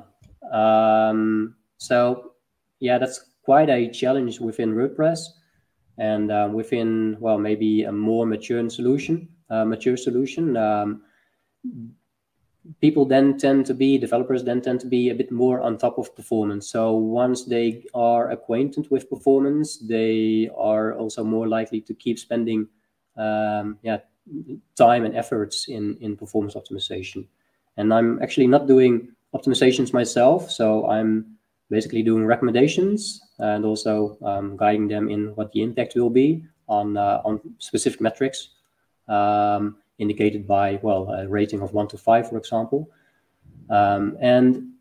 Um, so yeah, that's quite a challenge within WordPress. And uh, within, well, maybe a more mature solution, uh, mature solution, um, people then tend to be, developers then tend to be a bit more on top of performance. So once they are acquainted with performance, they are also more likely to keep spending um, yeah, time and efforts in, in performance optimization. And I'm actually not doing optimizations myself, so I'm basically doing recommendations and also um, guiding them in what the impact will be on uh, on specific metrics um, indicated by, well, a rating of one to five, for example. Um, and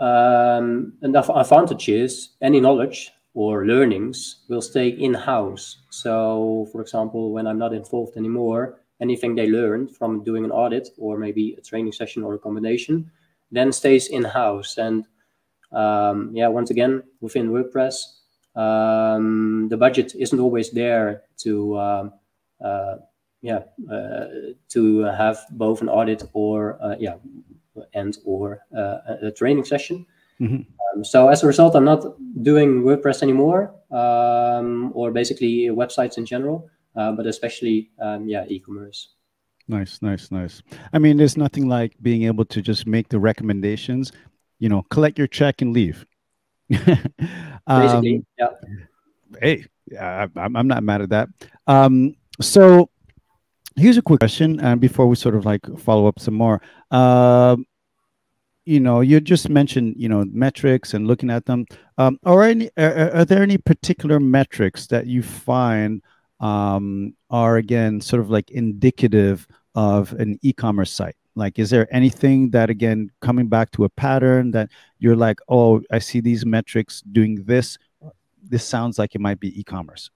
um, and the advantage is any knowledge or learnings will stay in-house. So, for example, when I'm not involved anymore, anything they learned from doing an audit or maybe a training session or a combination then stays in-house. And Um, yeah, once again, within WordPress, um, the budget isn't always there to, um, uh, yeah, uh, to have both an audit or, uh, yeah, and or uh, a training session. Mm-hmm. um, so as a result, I'm not doing WordPress anymore, um, or basically websites in general, uh, but especially, um, yeah, e-commerce. Nice, nice, nice. I mean, there's nothing like being able to just make the recommendations, you know, collect your check and leave. um, Basically, yeah. Hey, I, I'm not mad at that. Um, so here's a quick question, and before we sort of like follow up some more, uh, you know, you just mentioned, you know, metrics and looking at them. Um, are, any, are, are there any particular metrics that you find um, are, again, sort of like indicative of an e-commerce site? Like, is there anything that, again, coming back to a pattern that you're like, oh, I see these metrics doing this. This sounds like it might be e-commerce.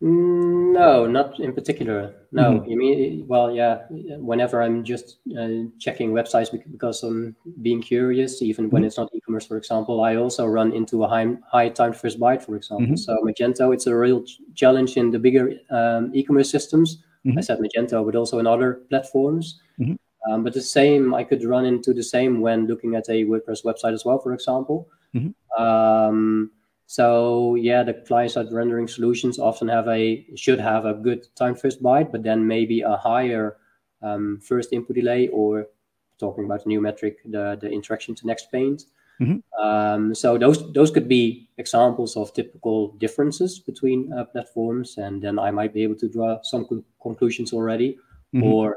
No, not in particular. No, mm-hmm. You mean, well, yeah, whenever I'm just uh, checking websites because I'm being curious, even mm-hmm. when it's not e-commerce, for example, I also run into a high, high time to first byte, for example. Mm-hmm. So Magento, it's a real challenge in the bigger um, e-commerce systems. I said Magento, but also in other platforms. Mm-hmm. um, but the same, I could run into the same when looking at a WordPress website as well, for example. Mm-hmm. um, so yeah, the client-side rendering solutions often have a, should have a good time first byte, but then maybe a higher um, first input delay, or talking about the new metric, the, the interaction to next paint. Mm-hmm. um, so those those could be examples of typical differences between uh, platforms, and then I might be able to draw some co conclusions already. Mm-hmm. Or,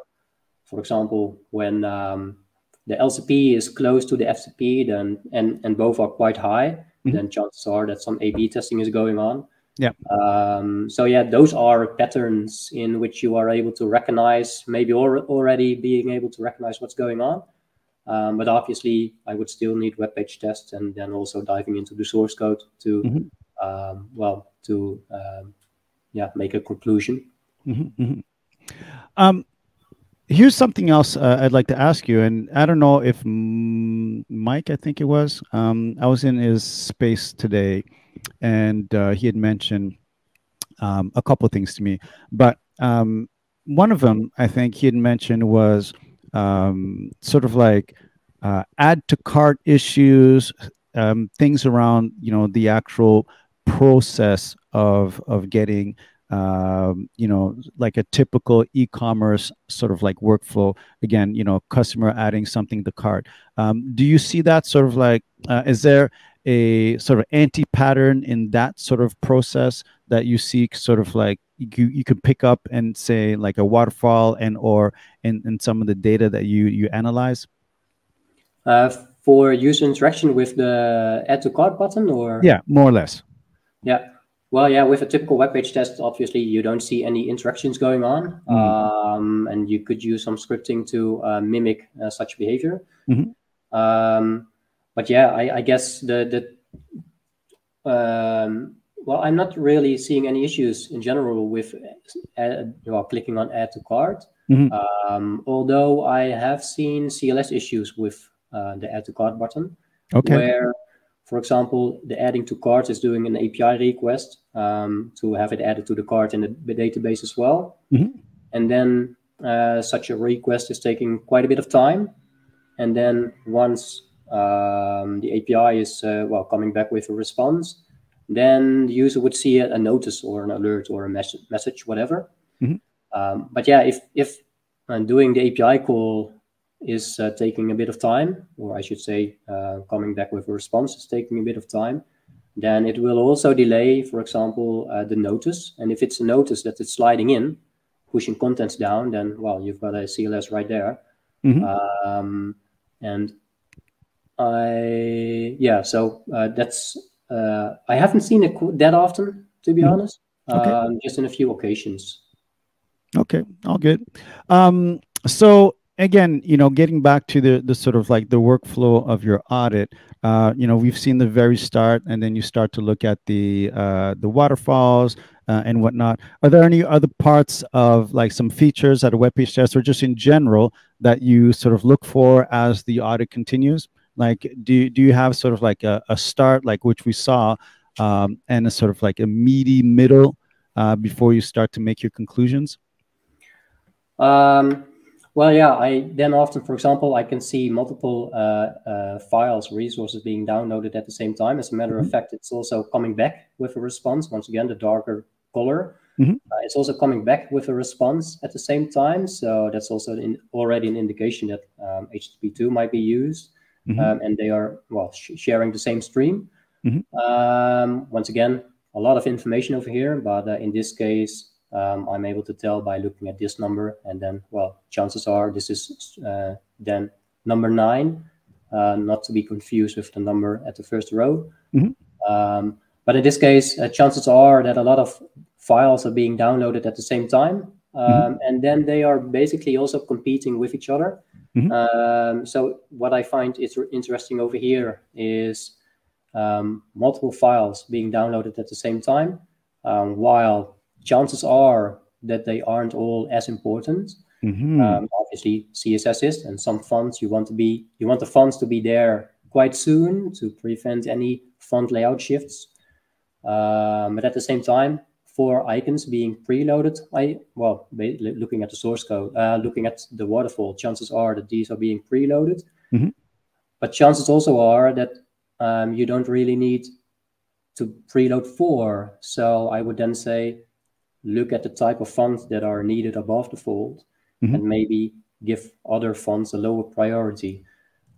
for example, when um, the L C P is close to the F C P, then and and both are quite high, mm-hmm. then chances are that some A B testing is going on. Yeah. Um, so yeah, those are patterns in which you are able to recognize, maybe or already being able to recognize what's going on. Um, but obviously, I would still need web page tests, and then also diving into the source code to, mm-hmm. um, well, to um, yeah, make a conclusion. Mm-hmm, mm-hmm. Um, Here's something else uh, I'd like to ask you, and I don't know if Mike, I think it was, um, I was in his space today, and uh, he had mentioned um, a couple of things to me. But um, one of them, I think he had mentioned was um, sort of like uh, add to cart issues, um, things around, you know, the actual process of, of getting Um, you know, like a typical e-commerce sort of like workflow. Again, you know, customer adding something to cart. Um, do you see that sort of like, uh, is there a sort of anti-pattern in that sort of process that you see sort of like you, you can pick up and say like a waterfall and or in, in some of the data that you, you analyze? Uh, for user interaction with the add to cart button or? Yeah, more or less. Yeah. Well, yeah, with a typical web page test, obviously, you don't see any interactions going on. Mm-hmm. um, and you could use some scripting to uh, mimic uh, such behavior. Mm-hmm. um, but yeah, I, I guess the, the um, well, I'm not really seeing any issues in general with uh, well, clicking on add to cart. Mm-hmm. um, although I have seen C L S issues with uh, the add to cart button. Okay. Where, for example, the adding to cart is doing an A P I request um, to have it added to the cart in the database as well. Mm-hmm. And then uh, such a request is taking quite a bit of time. And then once um, the A P I is uh, well coming back with a response, then the user would see a, a notice or an alert or a mes message, whatever. Mm-hmm. um, but yeah, if, if I'm doing the A P I call is uh, taking a bit of time, or I should say uh, coming back with a response is taking a bit of time, then it will also delay, for example, uh, the notice. And if it's a notice that it's sliding in, pushing contents down, then, well, you've got a C L S right there. Mm-hmm. um, and I, yeah, so uh, that's, uh, I haven't seen it that often, to be mm-hmm. honest, okay. um, just in a few occasions. Okay, all good. Um, so, Again, you know, getting back to the, the sort of like the workflow of your audit, uh, you know, we've seen the very start, and then you start to look at the uh, the waterfalls uh, and whatnot. Are there any other parts of like some features at a web page test or just in general that you sort of look for as the audit continues? Like, do you, do you have sort of like a, a start, like which we saw, um, and a sort of like a meaty middle uh, before you start to make your conclusions? Um. Well, yeah, I then often, for example, I can see multiple uh, uh, files, resources being downloaded at the same time. As a matter mm-hmm. of fact, it's also coming back with a response. Once again, the darker color. Mm-hmm. uh, it's also coming back with a response at the same time. So that's also in, already an indication that um, H T T P two might be used. Mm-hmm. um, and they are, well, sh sharing the same stream. Mm-hmm. um, once again, a lot of information over here, but uh, in this case, Um, I'm able to tell by looking at this number, and then, well, chances are this is uh, then number nine, uh, not to be confused with the number at the first row. Mm-hmm. um, but in this case, uh, chances are that a lot of files are being downloaded at the same time, um, mm-hmm. and then they are basically also competing with each other. Mm-hmm. um, so what I find is interesting over here is um, multiple files being downloaded at the same time, um, while chances are that they aren't all as important. Mm-hmm. um, obviously, C S S is, and some fonts you want to be you want the fonts to be there quite soon to prevent any font layout shifts. Um, but at the same time, for icons being preloaded, I well, looking at the source code, uh, looking at the waterfall, chances are that these are being preloaded. Mm-hmm. But chances also are that um, you don't really need to preload four. So I would then say, look at the type of fonts that are needed above the fold, mm-hmm. and maybe give other fonts a lower priority.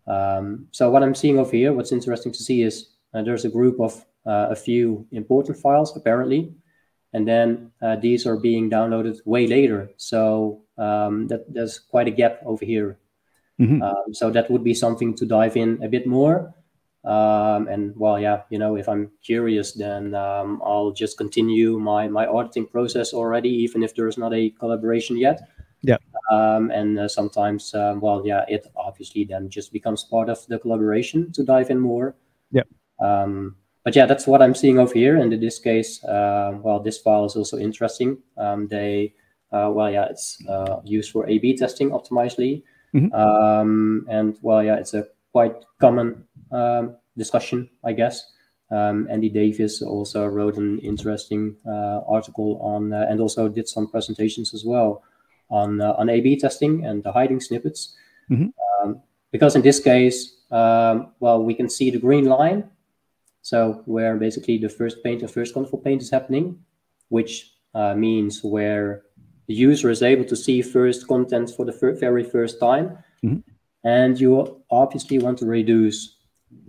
Um, so what I'm seeing over here, what's interesting to see is uh, there's a group of uh, a few important files, apparently, and then uh, these are being downloaded way later. So um, that there's quite a gap over here. Mm-hmm. um, so that would be something to dive in a bit more. Um, and well, yeah, you know, if I'm curious, then um, I'll just continue my, my auditing process already, even if there's not a collaboration yet. Yeah. Um, and uh, sometimes, um, well, yeah, it obviously then just becomes part of the collaboration to dive in more. Yeah. Um, but yeah, that's what I'm seeing over here. And in this case, uh, well, this file is also interesting. Um, they Uh, well, yeah, it's uh, used for A B testing, Optimizely. Mm-hmm. um, and well, yeah, it's a quite common um, discussion, I guess. Um, Andy Davies also wrote an interesting uh, article on, uh, and also did some presentations as well on uh, on A B testing and the hiding snippets. Mm-hmm. um, because in this case, um, well, we can see the green line. So where basically the first paint, the first control paint is happening, which uh, means where the user is able to see first content for the fir very first time. Mm-hmm. And you obviously want to reduce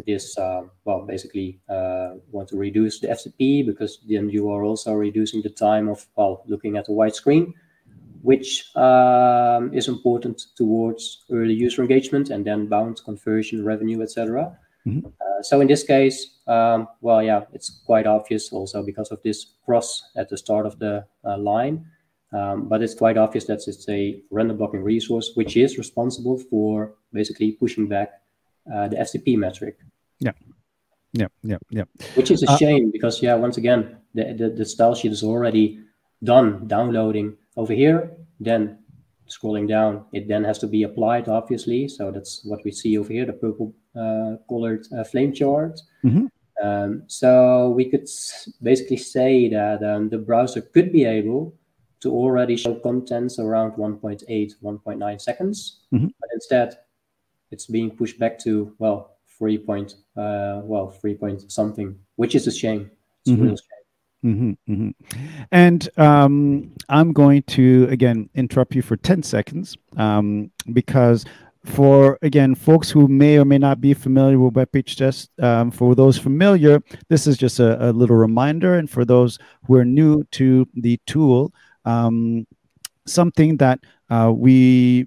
this, uh, well, basically uh, want to reduce the F T P, because then you are also reducing the time of, well, looking at a white screen, which um, is important towards early user engagement and then bound conversion, revenue, et cetera. Mm-hmm. uh, so in this case, um, well, yeah, it's quite obvious also because of this cross at the start of the uh, line. Um, but it's quite obvious that it's a random blocking resource, which is responsible for basically pushing back uh, the F T P metric. Yeah, yeah, yeah, yeah. Which is a uh, shame because, yeah, once again, the, the, the style sheet is already done downloading over here, then scrolling down, it then has to be applied, obviously. So that's what we see over here, the purple uh, colored uh, flame chart. Mm-hmm. um, so we could basically say that um, the browser could be able to already show contents around one point eight, one point nine seconds. Mm-hmm. But instead, it's being pushed back to, well, three point, uh, well, three point something, which is a shame. It's mm-hmm. a real shame. Mm-hmm, mm-hmm. And um, I'm going to, again, interrupt you for ten seconds um, because for, again, folks who may or may not be familiar with WebPageTest, um, for those familiar, this is just a, a little reminder. And for those who are new to the tool, um, something that uh, we,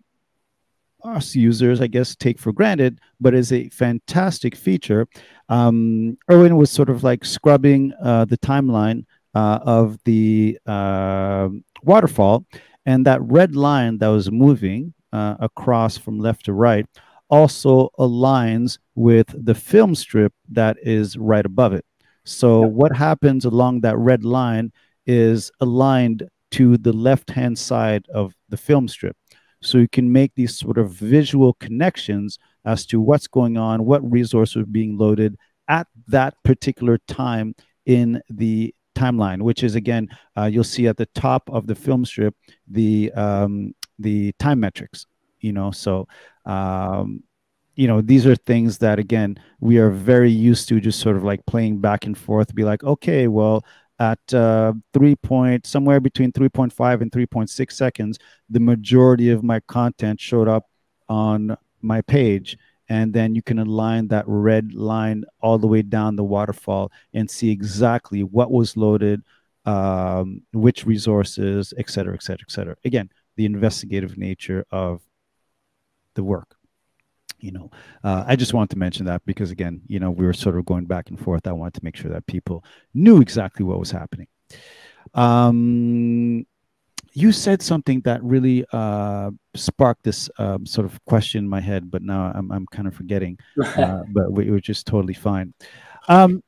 us users, I guess, take for granted, but is a fantastic feature. Um, Erwin was sort of like scrubbing uh, the timeline uh, of the uh, waterfall, and that red line that was moving uh, across from left to right also aligns with the film strip that is right above it. So yep. What happens along that red line is aligned to the left-hand side of the film strip. So you can make these sort of visual connections as to what's going on, what resources are being loaded at that particular time in the timeline, which is, again, uh, you'll see at the top of the film strip, the, um, the time metrics, you know, so, um, you know, these are things that, again, we are very used to just sort of like playing back and forth, be like, okay, well, at uh, three point, somewhere between three point five and three point six seconds, the majority of my content showed up on my page. And then you can align that red line all the way down the waterfall and see exactly what was loaded, um, which resources, et cetera, et cetera, et cetera. Again, the investigative nature of the work. You know, uh, I just wanted to mention that because, again, you know, we were sort of going back and forth. I wanted to make sure that people knew exactly what was happening. Um, you said something that really uh, sparked this uh, sort of question in my head, but now I'm, I'm kind of forgetting, uh, but we were just totally fine. Um,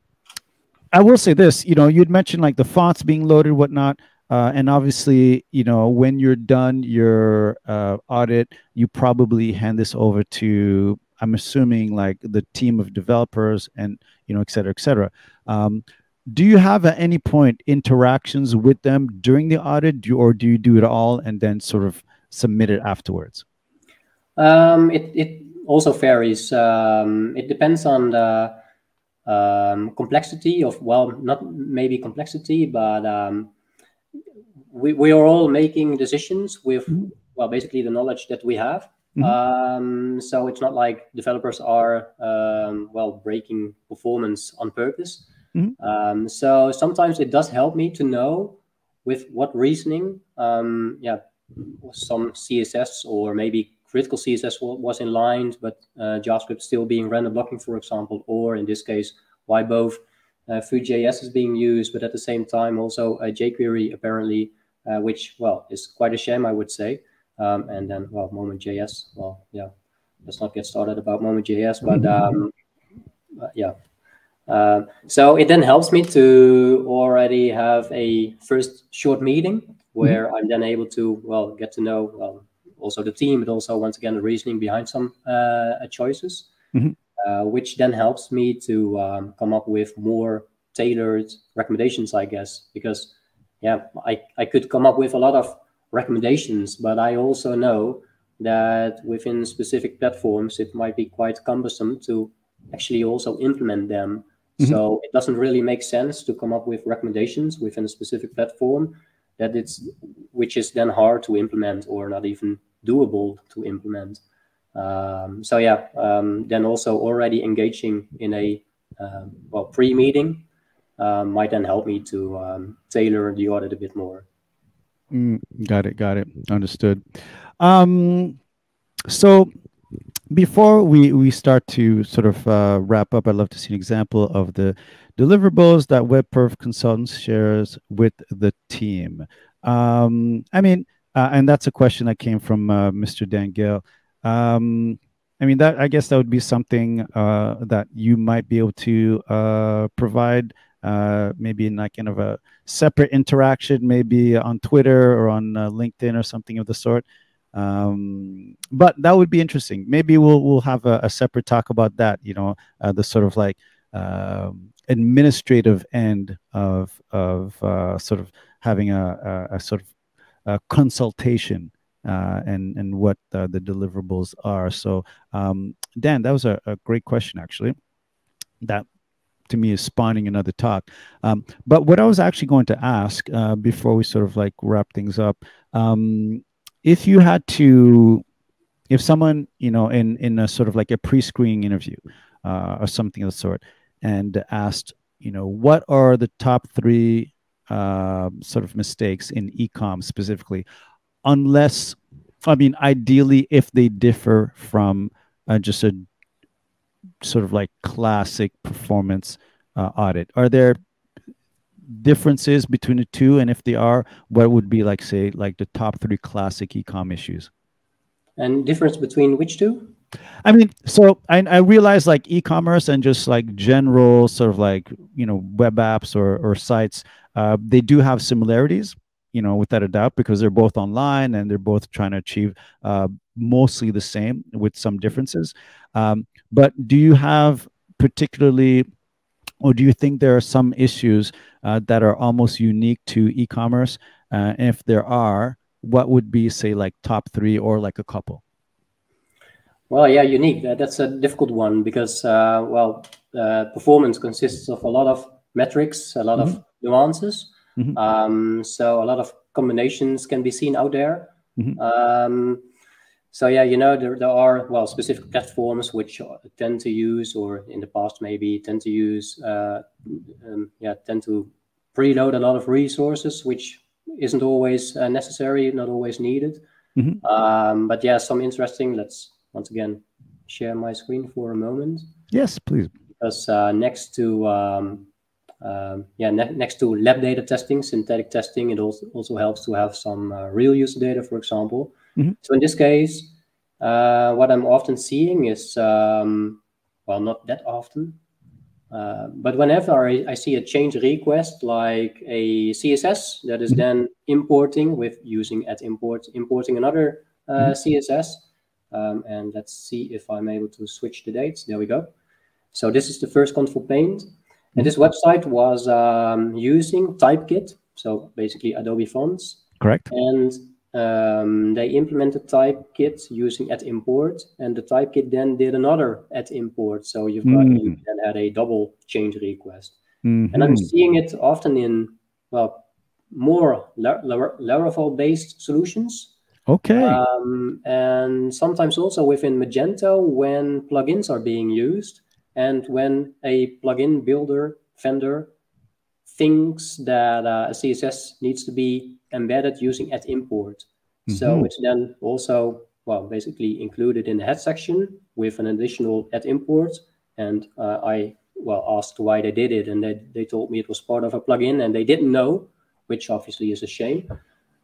I will say this, you know, you'd mentioned like the fonts being loaded, whatnot. Uh, and obviously, you know, when you're done your uh, audit, you probably hand this over to, I'm assuming, like the team of developers and, you know, et cetera, et cetera. Um, do you have at any point interactions with them during the audit, do you, or do you do it all and then sort of submit it afterwards? Um, it, it also varies. Um, it depends on the um, complexity of, well, not maybe complexity, but... Um, We, we are all making decisions with, mm-hmm. well, basically the knowledge that we have. Mm-hmm. um, so it's not like developers are, um, well, breaking performance on purpose. Mm-hmm. um, so sometimes it does help me to know with what reasoning, um, yeah, some C S S or maybe critical C S S was in line, but uh, JavaScript still being random blocking, for example, or in this case, why both uh, Vue.js is being used, but at the same time also uh, jQuery apparently. Uh, which, well, is quite a shame, I would say. Um, and then, well, Moment.js. Well, yeah, let's not get started about Moment.js, but um, uh, yeah. Uh, so it then helps me to already have a first short meeting where mm-hmm. I'm then able to, well, get to know well, also the team, but also, once again, the reasoning behind some uh, choices, mm-hmm. uh, which then helps me to um, come up with more tailored recommendations, I guess, because, yeah, I, I could come up with a lot of recommendations, but I also know that within specific platforms, it might be quite cumbersome to actually also implement them. Mm-hmm. So it doesn't really make sense to come up with recommendations within a specific platform that it's, which is then hard to implement or not even doable to implement. Um, so yeah, um, then also already engaging in a um, well pre-meeting um, might then help me to um, tailor the audit a bit more. Mm, got it, got it, understood. Um, so before we, we start to sort of uh, wrap up, I'd love to see an example of the deliverables that WebPerf Consultants shares with the team. Um, I mean, uh, and that's a question that came from uh, Mister Dan Gale. Um, I mean, that I guess that would be something uh, that you might be able to uh, provide uh, maybe in that kind of a separate interaction, maybe on Twitter or on uh, LinkedIn or something of the sort. Um, but that would be interesting. Maybe we'll we'll have a, a separate talk about that. You know, uh, the sort of like uh, administrative end of of uh, sort of having a, a, a sort of a consultation uh, and and what uh, the deliverables are. So, um, Dan, that was a, a great question actually. That to me is spawning another talk. Um, but what I was actually going to ask uh, before we sort of like wrap things up. Um, If you had to, if someone, you know, in, in a sort of like a pre-screening interview uh, or something of the sort, and asked, you know, what are the top three uh, sort of mistakes in e-com specifically, unless, I mean, ideally, if they differ from uh, just a sort of like classic performance uh, audit, are there differences between the two, and if they are, what would be like, say, like the top three classic e-com issues? And difference between which two? I mean, so I, I realize like e-commerce and just like general sort of like, you know, web apps or, or sites, uh, they do have similarities, you know, without a doubt, because they're both online and they're both trying to achieve uh, mostly the same with some differences. Um, but do you have particularly, or do you think there are some issues uh, that are almost unique to e-commerce? Uh, and if there are, what would be, say, like top three or like a couple? Well, yeah, unique. That's a difficult one because, uh, well, uh, performance consists of a lot of metrics, a lot mm-hmm. of nuances. Mm-hmm. Um, so a lot of combinations can be seen out there. Mm-hmm. um, So, yeah, you know, there, there are, well, specific platforms which tend to use, or in the past maybe tend to use, uh, um, yeah, tend to preload a lot of resources, which isn't always uh, necessary, not always needed. Mm-hmm. um, but, yeah, some interesting, let's once again share my screen for a moment. Yes, please. Because uh, next to, um, um, yeah, ne next to lab data testing, synthetic testing, it also, also helps to have some uh, real user data, for example. Mm-hmm. So in this case, uh, what I'm often seeing is, um, well, not that often, uh, but whenever I, I see a change request, like a C S S that is mm-hmm. then importing with using at import, importing another uh, mm-hmm. C S S, um, and let's see if I'm able to switch the dates. There we go. So this is the first console pane, mm-hmm. and this website was um, using Typekit, so basically Adobe fonts. Correct. And Um, they implemented Typekit using at import, and the Typekit then did another at import. So you've got mm. you then had a double change request, mm-hmm. and I'm seeing it often in well more Lar Lar Laravel based solutions. Okay, um, and sometimes also within Magento when plugins are being used, and when a plugin builder vendor thinks that uh, a C S S needs to be embedded using at import. Mm-hmm. So it's then also, well, basically included in the head section with an additional at import. And uh, I, well, asked why they did it. And they, they told me it was part of a plugin and they didn't know, which obviously is a shame.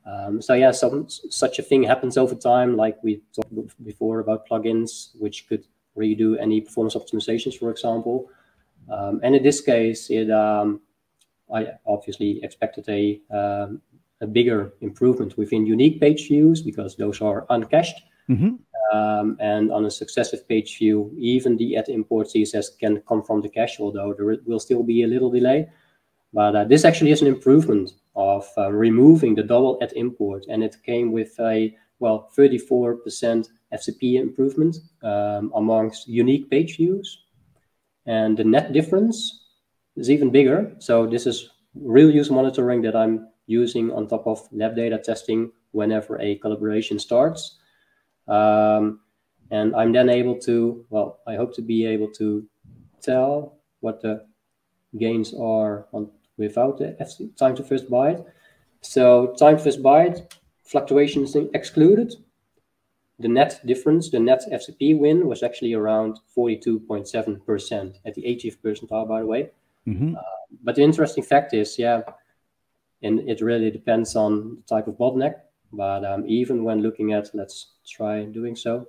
Um, so yeah, some, such a thing happens over time, like we talked before about plugins, which could redo any performance optimizations, for example. Um, and in this case, it, um, I obviously expected a, um, a bigger improvement within unique page views, because those are uncached. Mm-hmm. Um, and on a successive page view, even the add import C S S can come from the cache, although there will still be a little delay. But uh, this actually is an improvement of uh, removing the double add import, and it came with a, well, thirty-four percent F C P improvement um, amongst unique page views. And the net difference is even bigger. So this is real use monitoring that I'm using on top of lab data testing whenever a collaboration starts. Um, and I'm then able to, well, I hope to be able to tell what the gains are on, without the F C, time to first byte. So time to first byte, fluctuations excluded. The net difference, the net F C P win was actually around forty-two point seven percent at the eightieth percentile, by the way. Mm-hmm. uh, but the interesting fact is, yeah, and it really depends on the type of bottleneck. But um, even when looking at, let's try doing so,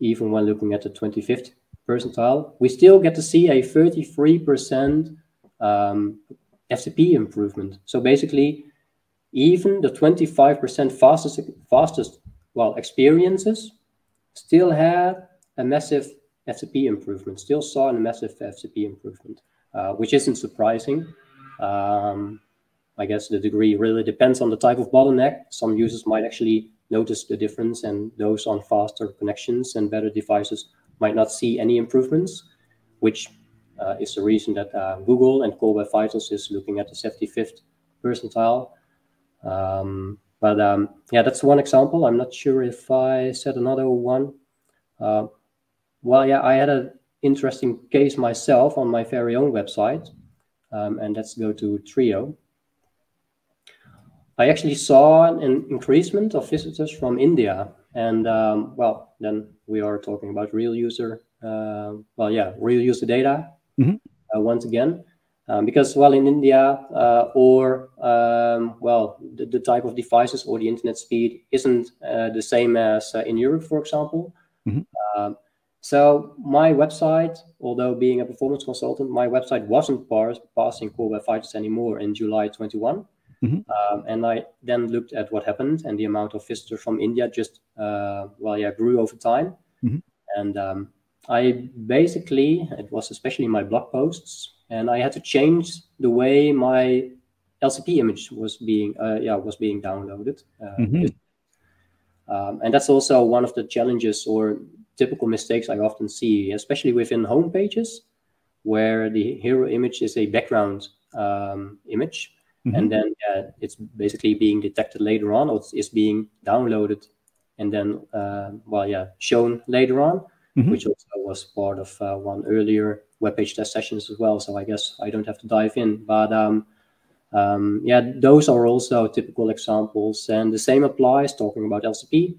even when looking at the twenty-fifth percentile, we still get to see a thirty-three percent um, F C P improvement. So basically, even the twenty-five percent fastest, fastest well, experiences still had a massive F C P improvement, still saw a massive F C P improvement, uh, which isn't surprising. Um, I guess the degree really depends on the type of bottleneck. Some users might actually notice the difference, and those on faster connections and better devices might not see any improvements, which uh, is the reason that uh, Google and Core Web Vitals is looking at the seventy-fifth percentile. Um, but um, yeah, that's one example. I'm not sure if I said another one. Uh, well, yeah, I had an interesting case myself on my very own website, um, and let's go to Trio. I actually saw an increasement of visitors from India, and um, well, then we are talking about real user, uh, well, yeah, real user data. Mm-hmm. uh, once again, um, because well, in India, uh, or um, well, the, the type of devices or the internet speed isn't uh, the same as uh, in Europe, for example. Mm-hmm. uh, so my website, although being a performance consultant, my website wasn't par passing Core Web Vitals anymore in July twenty-one. Mm-hmm. um, and I then looked at what happened, and the amount of visitors from India just, uh, well, yeah, grew over time. Mm-hmm. And um, I basically, it was especially my blog posts, and I had to change the way my L C P image was being, uh, yeah, was being downloaded. Uh, mm-hmm. um, and that's also one of the challenges or typical mistakes I often see, especially within home pages, where the hero image is a background um, image. Mm-hmm. And then uh, it's basically being detected later on, or it's, it's being downloaded and then, uh, well, yeah, shown later on, mm-hmm. which also was part of uh, one earlier web page test sessions as well. So I guess I don't have to dive in. But um, um, yeah, those are also typical examples. And the same applies, talking about L C P,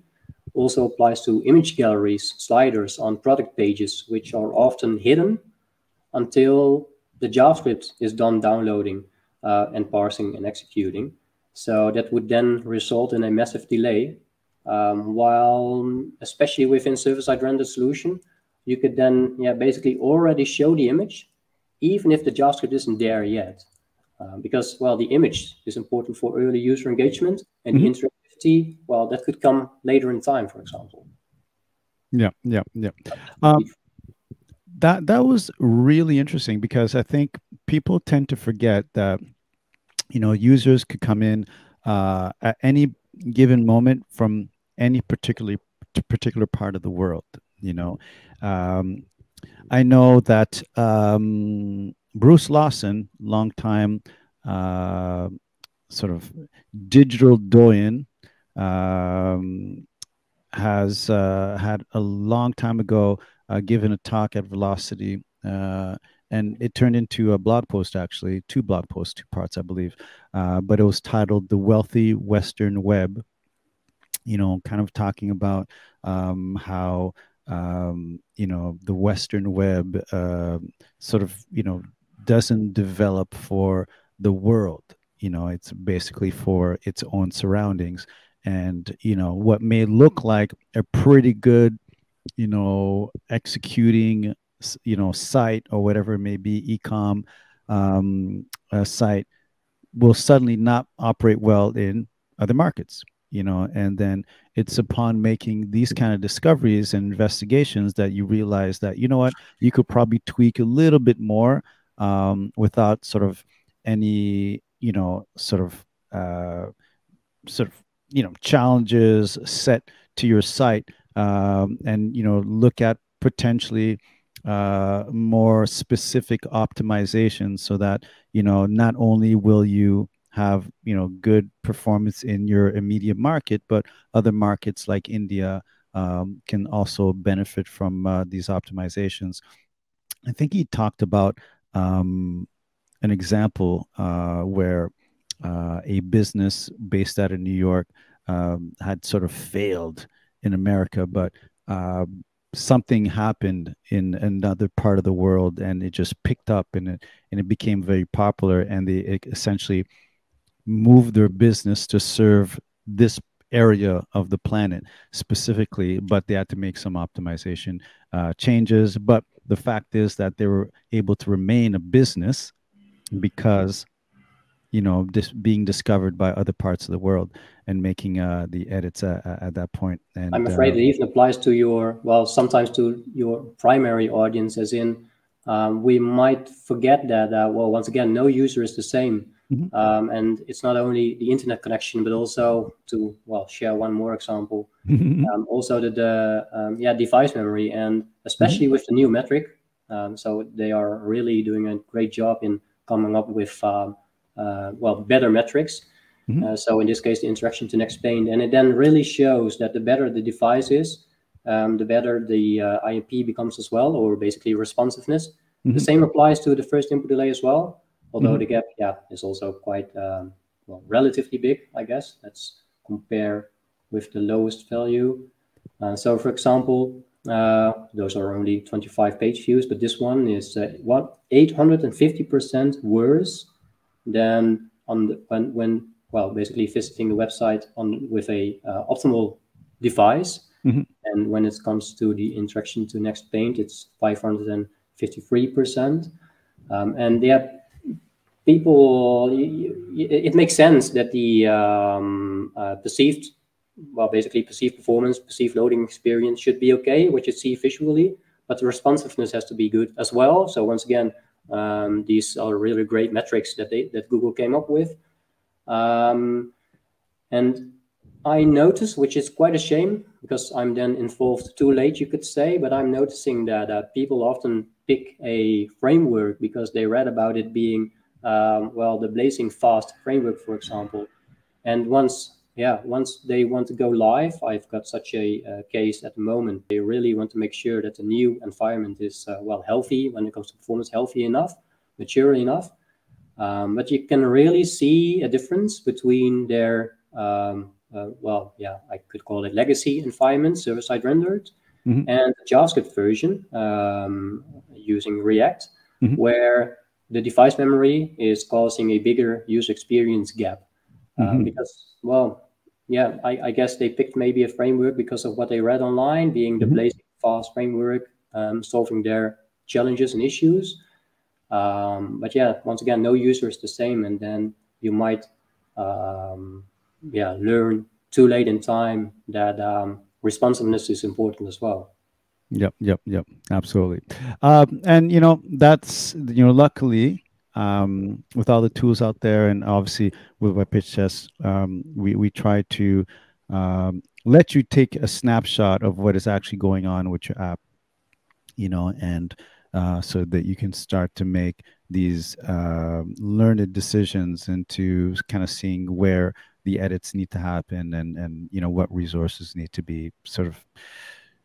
also applies to image galleries, sliders on product pages, which are often hidden until the JavaScript is done downloading. Uh, and parsing and executing. So that would then result in a massive delay. Um, while, especially within server-side rendered solution, you could then yeah, basically already show the image, even if the JavaScript isn't there yet. Uh, because, well, the image is important for early user engagement, and mm-hmm. the interactivity, well, that could come later in time, for example. Yeah, yeah, yeah. Um, that, that was really interesting, because I think people tend to forget that, you know, users could come in uh, at any given moment from any particular particular part of the world. You know, um, I know that um, Bruce Lawson, longtime uh, sort of digital doyen, um, has uh, had a long time ago uh, given a talk at Velocity. Uh, And it turned into a blog post, actually, two blog posts, two parts, I believe. Uh, but it was titled "The Wealthy Western Web," you know, kind of talking about um, how, um, you know, the Western web uh, sort of, you know, doesn't develop for the world. You know, it's basically for its own surroundings. And, you know, what may look like a pretty good, you know, executing, you know, site or whatever it may be, e-com um, site, will suddenly not operate well in other markets, you know, and then it's upon making these kind of discoveries and investigations that you realize that, you know what, you could probably tweak a little bit more um, without sort of any, you know, sort of, uh, sort of, you know, challenges set to your site, um, and, you know, look at potentially uh, more specific optimizations so that, you know, not only will you have, you know, good performance in your immediate market, but other markets like India um, can also benefit from uh, these optimizations. I think he talked about um, an example uh, where uh, a business based out of New York um, had sort of failed in America, but uh, something happened in another part of the world and it just picked up, and it, and it became very popular, and they essentially moved their business to serve this area of the planet specifically, but they had to make some optimization uh, changes. But the fact is that they were able to remain a business because, you know, this being discovered by other parts of the world and making uh, the edits uh, at that point. And I'm afraid uh, it even applies to your, well, sometimes to your primary audience, as in um, we might forget that, uh, well, once again, no user is the same. Mm-hmm. um, and it's not only the internet connection, but also to, well, share one more example, mm-hmm. um, also the, the um, yeah, device memory, and especially mm-hmm. with the new metric. Um, so they are really doing a great job in coming up with, um, uh, well, better metrics. Mm-hmm. uh, so in this case, the interaction to next pane. And it then really shows that the better the device is, um, the better the uh, I M P becomes as well, or basically responsiveness. Mm-hmm. The same applies to the first input delay as well. Although mm-hmm. the gap, yeah, is also quite, um, well, relatively big, I guess. Let's compare with the lowest value. Uh, so, for example, uh, those are only twenty-five page views, but this one is uh, what eight hundred fifty percent worse than on the, when, when, well, basically visiting the website on with a uh, optimal device. Mm-hmm. And when it comes to the interaction to next pane, it's five hundred fifty-three percent, um, and yeah. People, it makes sense that the um, uh, perceived, well, basically perceived performance, perceived loading experience should be okay, what you see visually, but the responsiveness has to be good as well. So once again, um, these are really great metrics that they, that Google came up with. Um, and I noticed, which is quite a shame, because I'm then involved too late, you could say, but I'm noticing that uh, people often pick a framework because they read about it being Um, well, the blazing fast framework, for example, and once, yeah, once they want to go live, I've got such a uh, case at the moment. They really want to make sure that the new environment is uh, well, healthy when it comes to performance, healthy enough, mature enough. Um, but you can really see a difference between their um, uh, well, yeah, I could call it legacy environment, server-side rendered, mm-hmm. and the JavaScript version um, using React, mm-hmm. where the device memory is causing a bigger user experience gap. Mm-hmm. uh, because, well, yeah, I, I guess they picked maybe a framework because of what they read online, being the mm-hmm. blazing fast framework, um, solving their challenges and issues. Um, but yeah, once again, no user is the same. And then you might, um, yeah, learn too late in time that um, responsiveness is important as well. Yep, yep, yep, absolutely. Um, and, you know, that's, you know, luckily, um, with all the tools out there, and obviously with WebPageTest, um, we, we try to um, let you take a snapshot of what is actually going on with your app, you know, and uh, so that you can start to make these uh, learned decisions into kind of seeing where the edits need to happen, and, and, you know, what resources need to be sort of,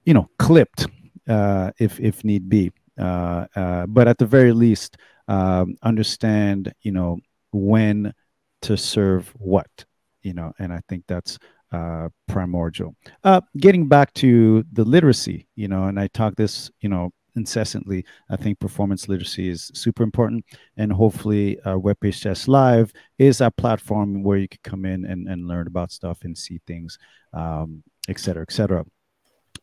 you know, clipped uh, if if need be, uh, uh, but at the very least, um, understand, you know, when to serve what, you know, and I think that's uh, primordial. Uh, getting back to the literacy, you know, and I talk this, you know, incessantly. I think performance literacy is super important, and hopefully, uh, WebPageTest Live is a platform where you could come in and and learn about stuff and see things, um, et cetera, et cetera.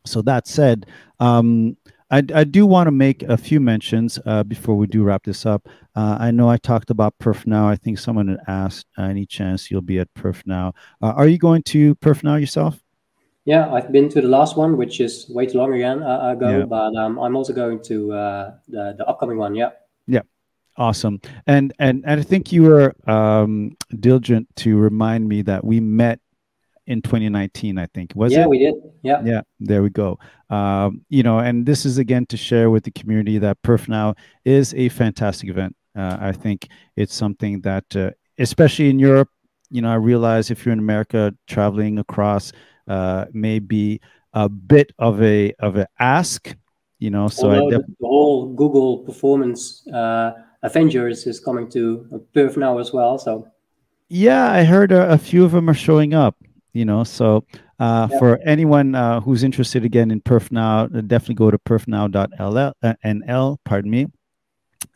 So that said, um, I, I do want to make a few mentions uh, before we do wrap this up. Uh, I know I talked about Perf Now. I think someone had asked, any chance you'll be at Perf Now? Uh, are you going to Perf Now yourself? Yeah, I've been to the last one, which is way too long again, uh, ago, yeah. but um, I'm also going to uh, the, the upcoming one, yeah. Yeah, awesome. And, and, and I think you were um, diligent to remind me that we met in twenty nineteen, I think, was yeah, it? Yeah, we did. Yeah. Yeah, there we go. Um, you know, and this is, again, to share with the community that Perf Now is a fantastic event. Uh, I think it's something that, uh, especially in Europe, you know, I realize if you're in America, traveling across uh, may be a bit of a of an ask, you know. So I the whole Google Performance uh, Avengers is coming to Perf Now as well. So yeah, I heard a, a few of them are showing up. You know, so uh, yeah. for anyone uh, who's interested, again, in Perf Now, definitely go to perf now dot N L, pardon me,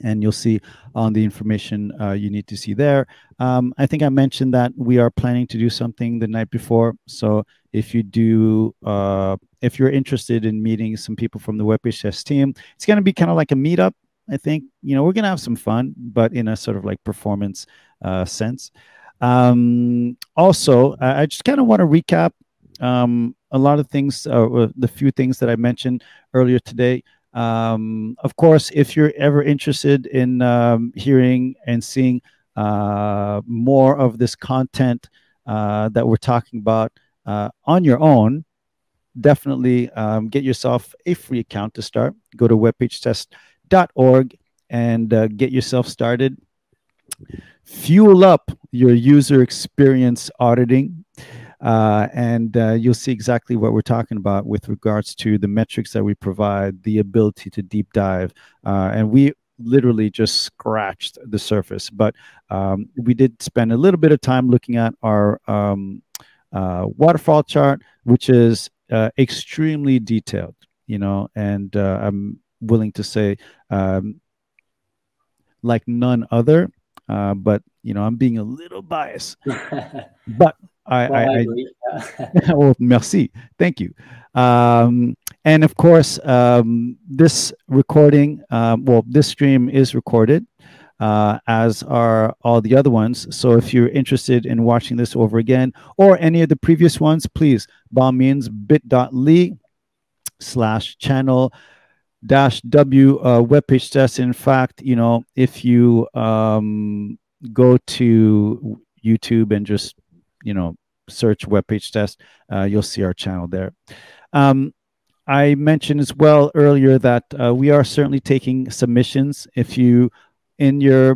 and you'll see on the information uh, you need to see there. Um, I think I mentioned that we are planning to do something the night before. So if you do, uh, if you're interested in meeting some people from the WebPageTest team, it's going to be kind of like a meetup. I think, you know, we're going to have some fun, but in a sort of like performance uh, sense. Um, also, I just kind of want to recap um, a lot of things, uh, the few things that I mentioned earlier today. Um, of course, if you're ever interested in um, hearing and seeing uh, more of this content uh, that we're talking about uh, on your own, definitely um, get yourself a free account to start. Go to webpagetest dot org and uh, get yourself started. Fuel up your user experience auditing, uh, and uh, you'll see exactly what we're talking about with regards to the metrics that we provide, the ability to deep dive, uh, and we literally just scratched the surface. But um, we did spend a little bit of time looking at our um, uh, waterfall chart, which is uh, extremely detailed, you know, and uh, I'm willing to say um, like none other. Uh, but, you know, I'm being a little biased, but I, well, I, I, I agree. Well, merci. Thank you. Um, and of course, um, this recording, um, well, this stream is recorded, uh, as are all the other ones. So if you're interested in watching this over again or any of the previous ones, please, by all means, bit.ly slash channel dash w uh, WebPageTest. In fact, you know, if you um, go to YouTube and just, you know, search WebPageTest, uh, you'll see our channel there. Um, I mentioned as well earlier that uh, we are certainly taking submissions. If you, in your,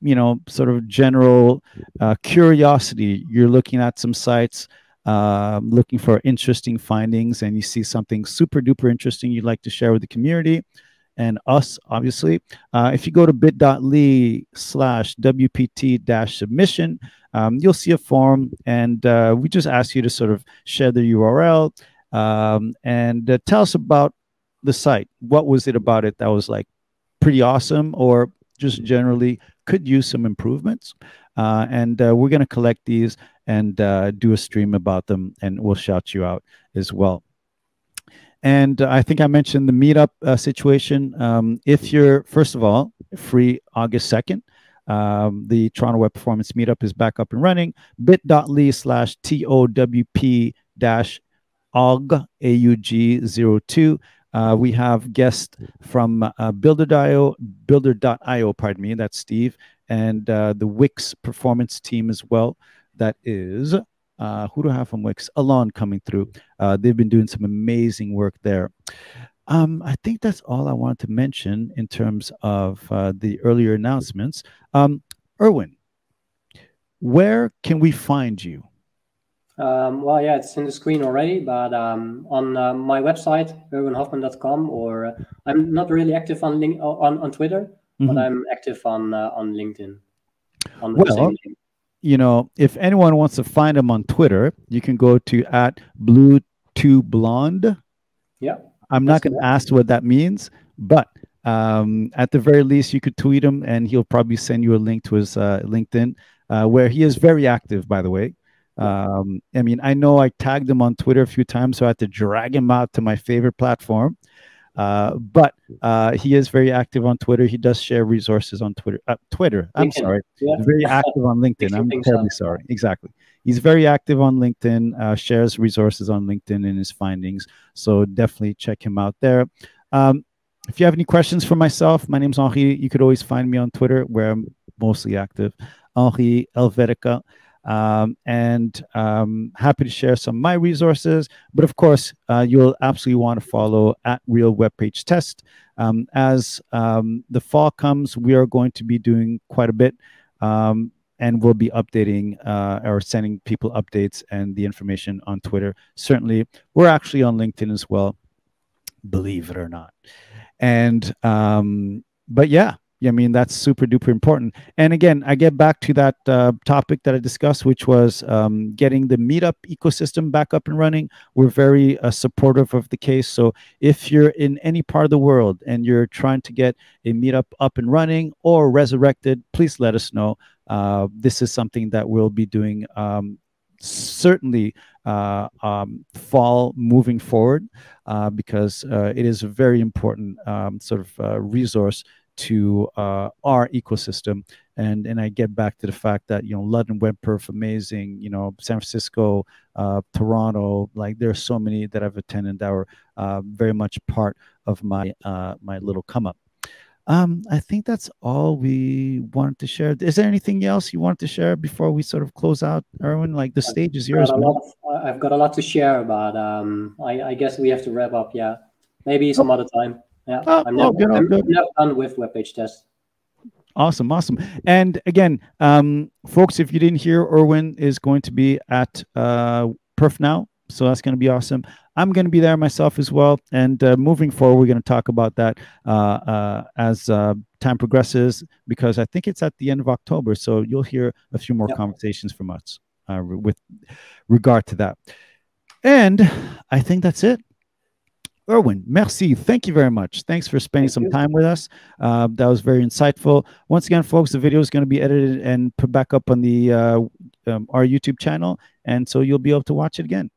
you know, sort of general uh, curiosity, you're looking at some sites, Uh, looking for interesting findings, and you see something super duper interesting you'd like to share with the community and us, obviously. Uh, if you go to bit.ly slash WPT dash submission, um, you'll see a form, and uh, we just ask you to sort of share the U R L um, and uh, tell us about the site. What was it about it that was like pretty awesome, or just generally could use some improvements? Uh, and uh, we're going to collect these and uh, do a stream about them, and we'll shout you out as well. And uh, I think I mentioned the meetup uh, situation. Um, if you're, first of all, free August second, um, the Toronto Web Performance Meetup is back up and running. bit.ly slash TOWP dash AUG, A U G zero two. Uh, we have guests from uh, Builder dot I O, Builder dot I O, pardon me, that's Steve, and uh, the Wix performance team as well. That is, uh, who do I have from Wix? Alon coming through. Uh, they've been doing some amazing work there. Um, I think that's all I wanted to mention in terms of uh, the earlier announcements. Um, Erwin, where can we find you? Um, well, yeah, it's in the screen already, but um, on uh, my website, erwin hofman dot com, or uh, I'm not really active on link on, on Twitter, mm-hmm. but I'm active on uh, on LinkedIn. On the well, LinkedIn. You know, if anyone wants to find him on Twitter, you can go to at blue two blonde. Yeah, I'm not going to ask what that means, but um, at the very least, you could tweet him, and he'll probably send you a link to his uh, LinkedIn, uh, where he is very active, by the way. Um, I mean, I know I tagged him on Twitter a few times, so I had to drag him out to my favorite platform. Uh, but uh, he is very active on Twitter. He does share resources on Twitter. Uh, Twitter, I'm LinkedIn. sorry. Yeah. Very active on LinkedIn. I'm terribly so. sorry. Exactly. He's very active on LinkedIn, uh, shares resources on LinkedIn and his findings. So definitely check him out there. Um, if you have any questions for myself, my name's Henri. You could always find me on Twitter, where I'm mostly active. Henri Helvetica. Um, and um, happy to share some of my resources, but of course, uh, you'll absolutely want to follow at Real Web Page Test. Um, as um, the fall comes, we are going to be doing quite a bit, um, and we'll be updating uh, or sending people updates and the information on Twitter. Certainly, we're actually on LinkedIn as well, believe it or not. And um, but yeah. Yeah, I mean, that's super duper important. And again, I get back to that uh, topic that I discussed, which was um, getting the meetup ecosystem back up and running. We're very uh, supportive of the case. So if you're in any part of the world and you're trying to get a meetup up and running or resurrected, please let us know. Uh, this is something that we'll be doing um, certainly uh, um, fall moving forward, uh, because uh, it is a very important um, sort of uh, resource to uh, our ecosystem. And and I get back to the fact that, you know, London Web Perf, amazing, you know, San Francisco, uh, Toronto, like there are so many that I've attended that were uh, very much part of my uh, my little come up. Um, I think that's all we wanted to share. Is there anything else you wanted to share before we sort of close out, Erwin? Like the stage is yours. I've got a lot to share, but um, I, I guess we have to wrap up, yeah. Maybe some oh. other time. Yeah, oh, I'm, never, oh, good, I'm good. never done with web page tests. Awesome, awesome. And again, um, folks, if you didn't hear, Erwin is going to be at uh, Perf Now, so that's going to be awesome. I'm going to be there myself as well. And uh, moving forward, we're going to talk about that uh, uh, as uh, time progresses, because I think it's at the end of October. So you'll hear a few more yep. conversations from us uh, with regard to that. And I think that's it. Erwin, merci. Thank you very much. Thanks for spending Thank some you. time with us. Uh, that was very insightful. Once again, folks, the video is going to be edited and put back up on the uh, um, our YouTube channel, and so you'll be able to watch it again.